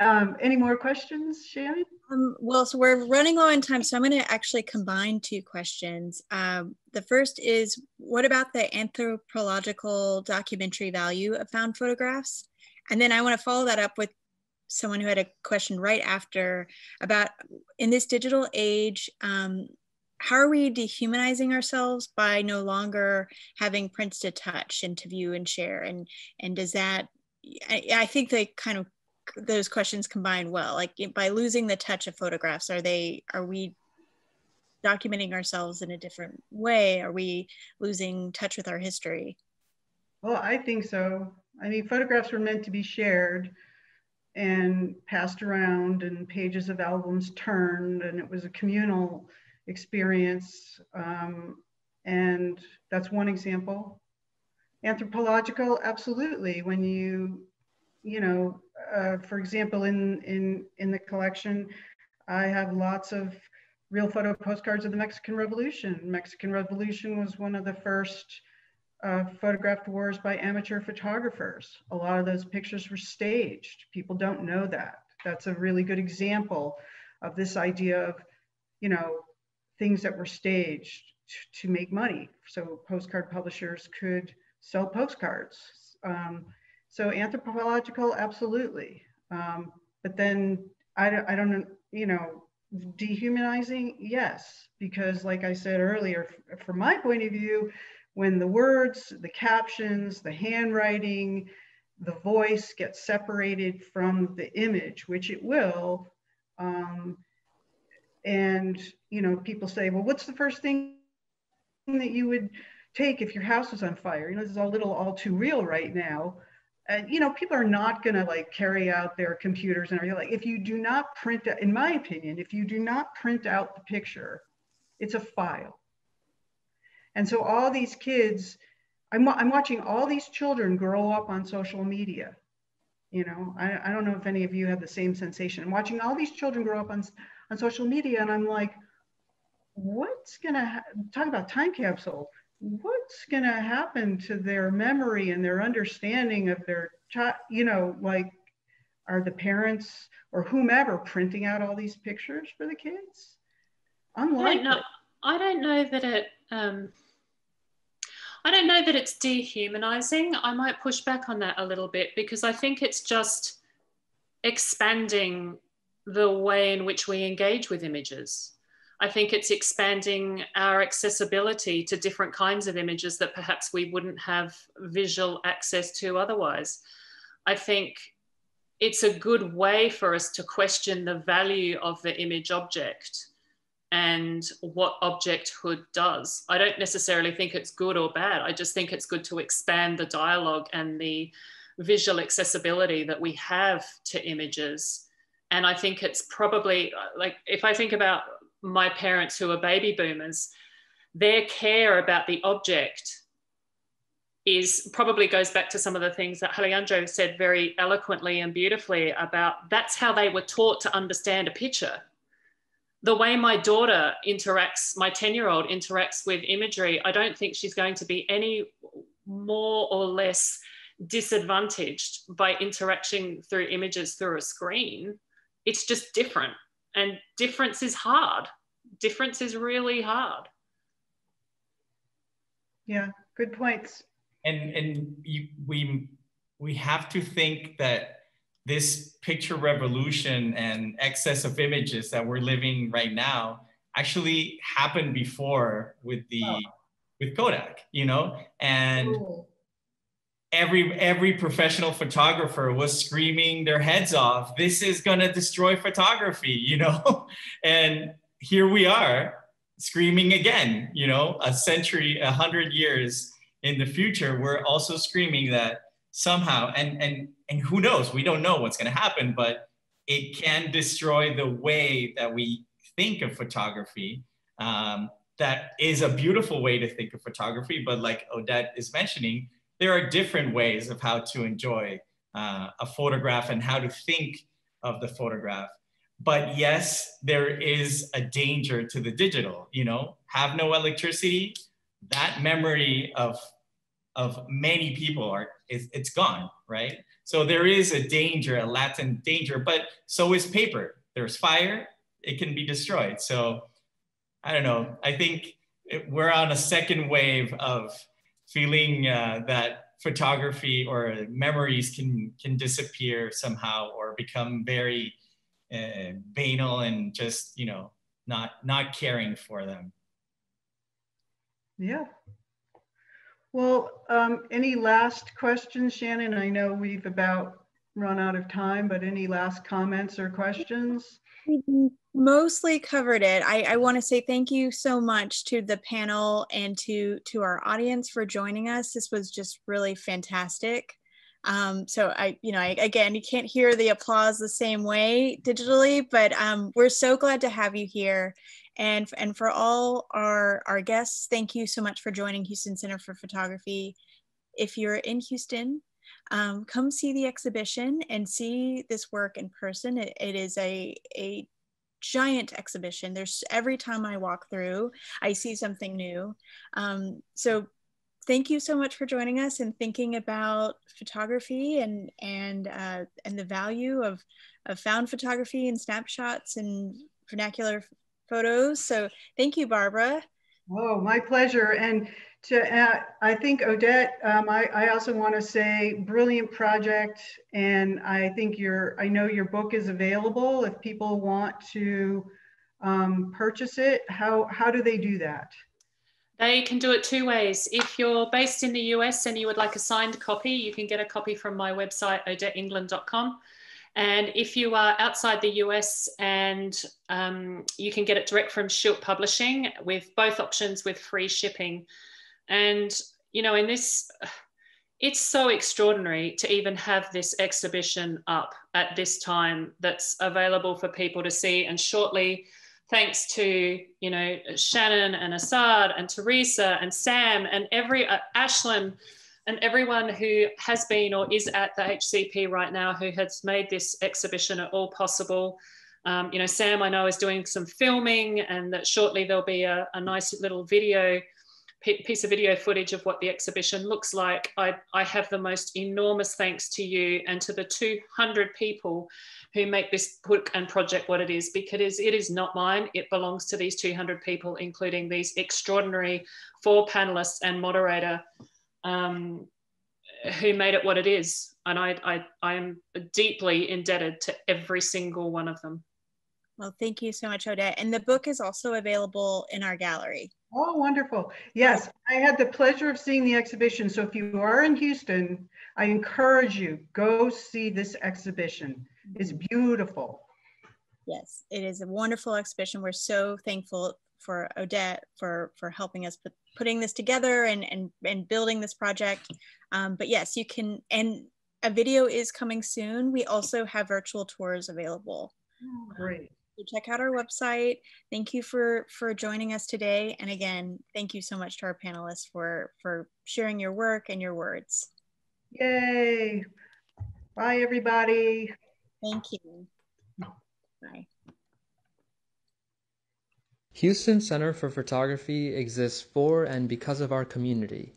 um, any more questions, Shannon? Um, well, so we're running low on time, so I'm going to actually combine two questions. Um, the first is, what about the anthropological documentary value of found photographs? And then I want to follow that up with someone who had a question right after about, in this digital age, um, how are we dehumanizing ourselves by no longer having prints to touch and to view and share? And, and does that, I, I think they kind of, those questions combine well, like by losing the touch of photographs, are they, are we documenting ourselves in a different way? Are we losing touch with our history? Well, I think so. I mean, photographs were meant to be shared and passed around, and pages of albums turned, and it was a communal experience. Um, and that's one example. Anthropological, absolutely. When you, you know, Uh, for example, in, in, in the collection, I have lots of real photo postcards of the Mexican Revolution. Mexican Revolution was one of the first uh, photographed wars by amateur photographers. A lot of those pictures were staged. People don't know that. That's a really good example of this idea of, you know, things that were staged to make money. So postcard publishers could sell postcards. Um, So anthropological, absolutely. Um, but then I don't, I don't, you know, dehumanizing, yes. Because like I said earlier, from my point of view, when the words, the captions, the handwriting, the voice gets separated from the image, which it will. Um, and, you know, people say, well, what's the first thing that you would take if your house was on fire? You know, this is a little all too real right now. And, you know, people are not going to like carry out their computers and everything. Like, if you do not print, in my opinion, if you do not print out the picture, it's a file. And so all these kids, I'm, I'm watching all these children grow up on social media. You know, I, I don't know if any of you have the same sensation. I'm watching all these children grow up on, on social media, and I'm like, what's going to, talk about time capsule, what's going to happen to their memory and their understanding of their child? You know, like, are the parents or whomever printing out all these pictures for the kids? Unlikely. I don't know, I don't know that it, um, I don't know that it's dehumanizing. I might push back on that a little bit, because I think it's just expanding the way in which we engage with images. I think it's expanding our accessibility to different kinds of images that perhaps we wouldn't have visual access to otherwise. I think it's a good way for us to question the value of the image object and what objecthood does. I don't necessarily think it's good or bad. I just think it's good to expand the dialogue and the visual accessibility that we have to images. And I think it's probably, like, if I think about my parents who are baby boomers, their care about the object is probably goes back to some of the things that Alejandro said very eloquently and beautifully about, that's how they were taught to understand a picture. The way my daughter interacts, my ten-year-old interacts with imagery, I don't think she's going to be any more or less disadvantaged by interacting through images through a screen. It's just different. And difference is hard. Difference is really hard. Yeah, good points. And and you, we we have to think that this picture revolution and excess of images that we're living right now actually happened before with the oh. with Kodak, you know, and. Cool. Every, every professional photographer was screaming their heads off, this is going to destroy photography, you know? And here we are screaming again, you know, a century, a hundred years in the future, we're also screaming that somehow, and, and, and who knows, we don't know what's going to happen, but it can destroy the way that we think of photography. Um, that is a beautiful way to think of photography, but like Odette is mentioning, there are different ways of how to enjoy uh, a photograph and how to think of the photograph. But yes, there is a danger to the digital, you know, have no electricity, that memory of, of many people are, is, it's gone, right? So there is a danger, a latent danger, but so is paper. There's fire, it can be destroyed. So I don't know, I think it, we're on a second wave of feeling uh, that photography or memories can, can disappear somehow or become very uh, banal and just, you know, not, not caring for them. Yeah. Well, um, any last questions, Shannon? I know we've about run out of time, but any last comments or questions? Mostly covered it. I, I want to say thank you so much to the panel and to, to our audience for joining us. This was just really fantastic. Um, so I, you know, I, again, you can't hear the applause the same way digitally, but um, we're so glad to have you here. And, and for all our, our guests, thank you so much for joining Houston Center for Photography. If you're in Houston, um, come see the exhibition and see this work in person. It, it is a, a giant exhibition. There's every time I walk through, I see something new. Um, so thank you so much for joining us and thinking about photography and, and, uh, and the value of, of found photography and snapshots and vernacular photos. So thank you, Barbara. Oh, my pleasure. And to uh, I think Odette, um, I, I also want to say brilliant project. And I think your, I know your book is available if people want to um, purchase it. How, how do they do that? They can do it two ways. If you're based in the U S and you would like a signed copy, you can get a copy from my website, odette england dot com. And if you are outside the U S and um, you can get it direct from Schilt Publishing with both options with free shipping. And, you know, in this, it's so extraordinary to even have this exhibition up at this time that's available for people to see. And shortly, thanks to, you know, Shannon and Asad and Teresa and Sam and every uh, Ashlyn and everyone who has been or is at the H C P right now who has made this exhibition at all possible. Um, you know, Sam, I know, is doing some filming, and that shortly there'll be a, a nice little video, piece of video footage of what the exhibition looks like. I, I have the most enormous thanks to you and to the two hundred people who make this book and project what it is, because it is not mine. It belongs to these two hundred people, including these extraordinary four panelists and moderator um, who made it what it is. And I, I, I am deeply indebted to every single one of them. Well, thank you so much, Odette. And the book is also available in our gallery. Oh, wonderful. Yes, I had the pleasure of seeing the exhibition. So if you are in Houston, I encourage you, go see this exhibition. It's beautiful. Yes, it is a wonderful exhibition. We're so thankful for Odette for, for helping us put, putting this together and, and, and building this project. Um, but yes, you can, and a video is coming soon. We also have virtual tours available. Oh, great. Check out our website. Thank you for for joining us today, and again, thank you so much to our panelists for for sharing your work and your words. Yay! Bye, everybody. Thank you. Bye. Houston Center for Photography exists for and because of our community.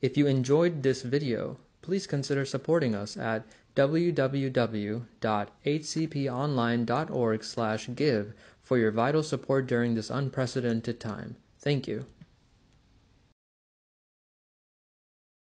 If you enjoyed this video, please consider supporting us at w w w dot h c p online dot org slash give for your vital support during this unprecedented time. Thank you.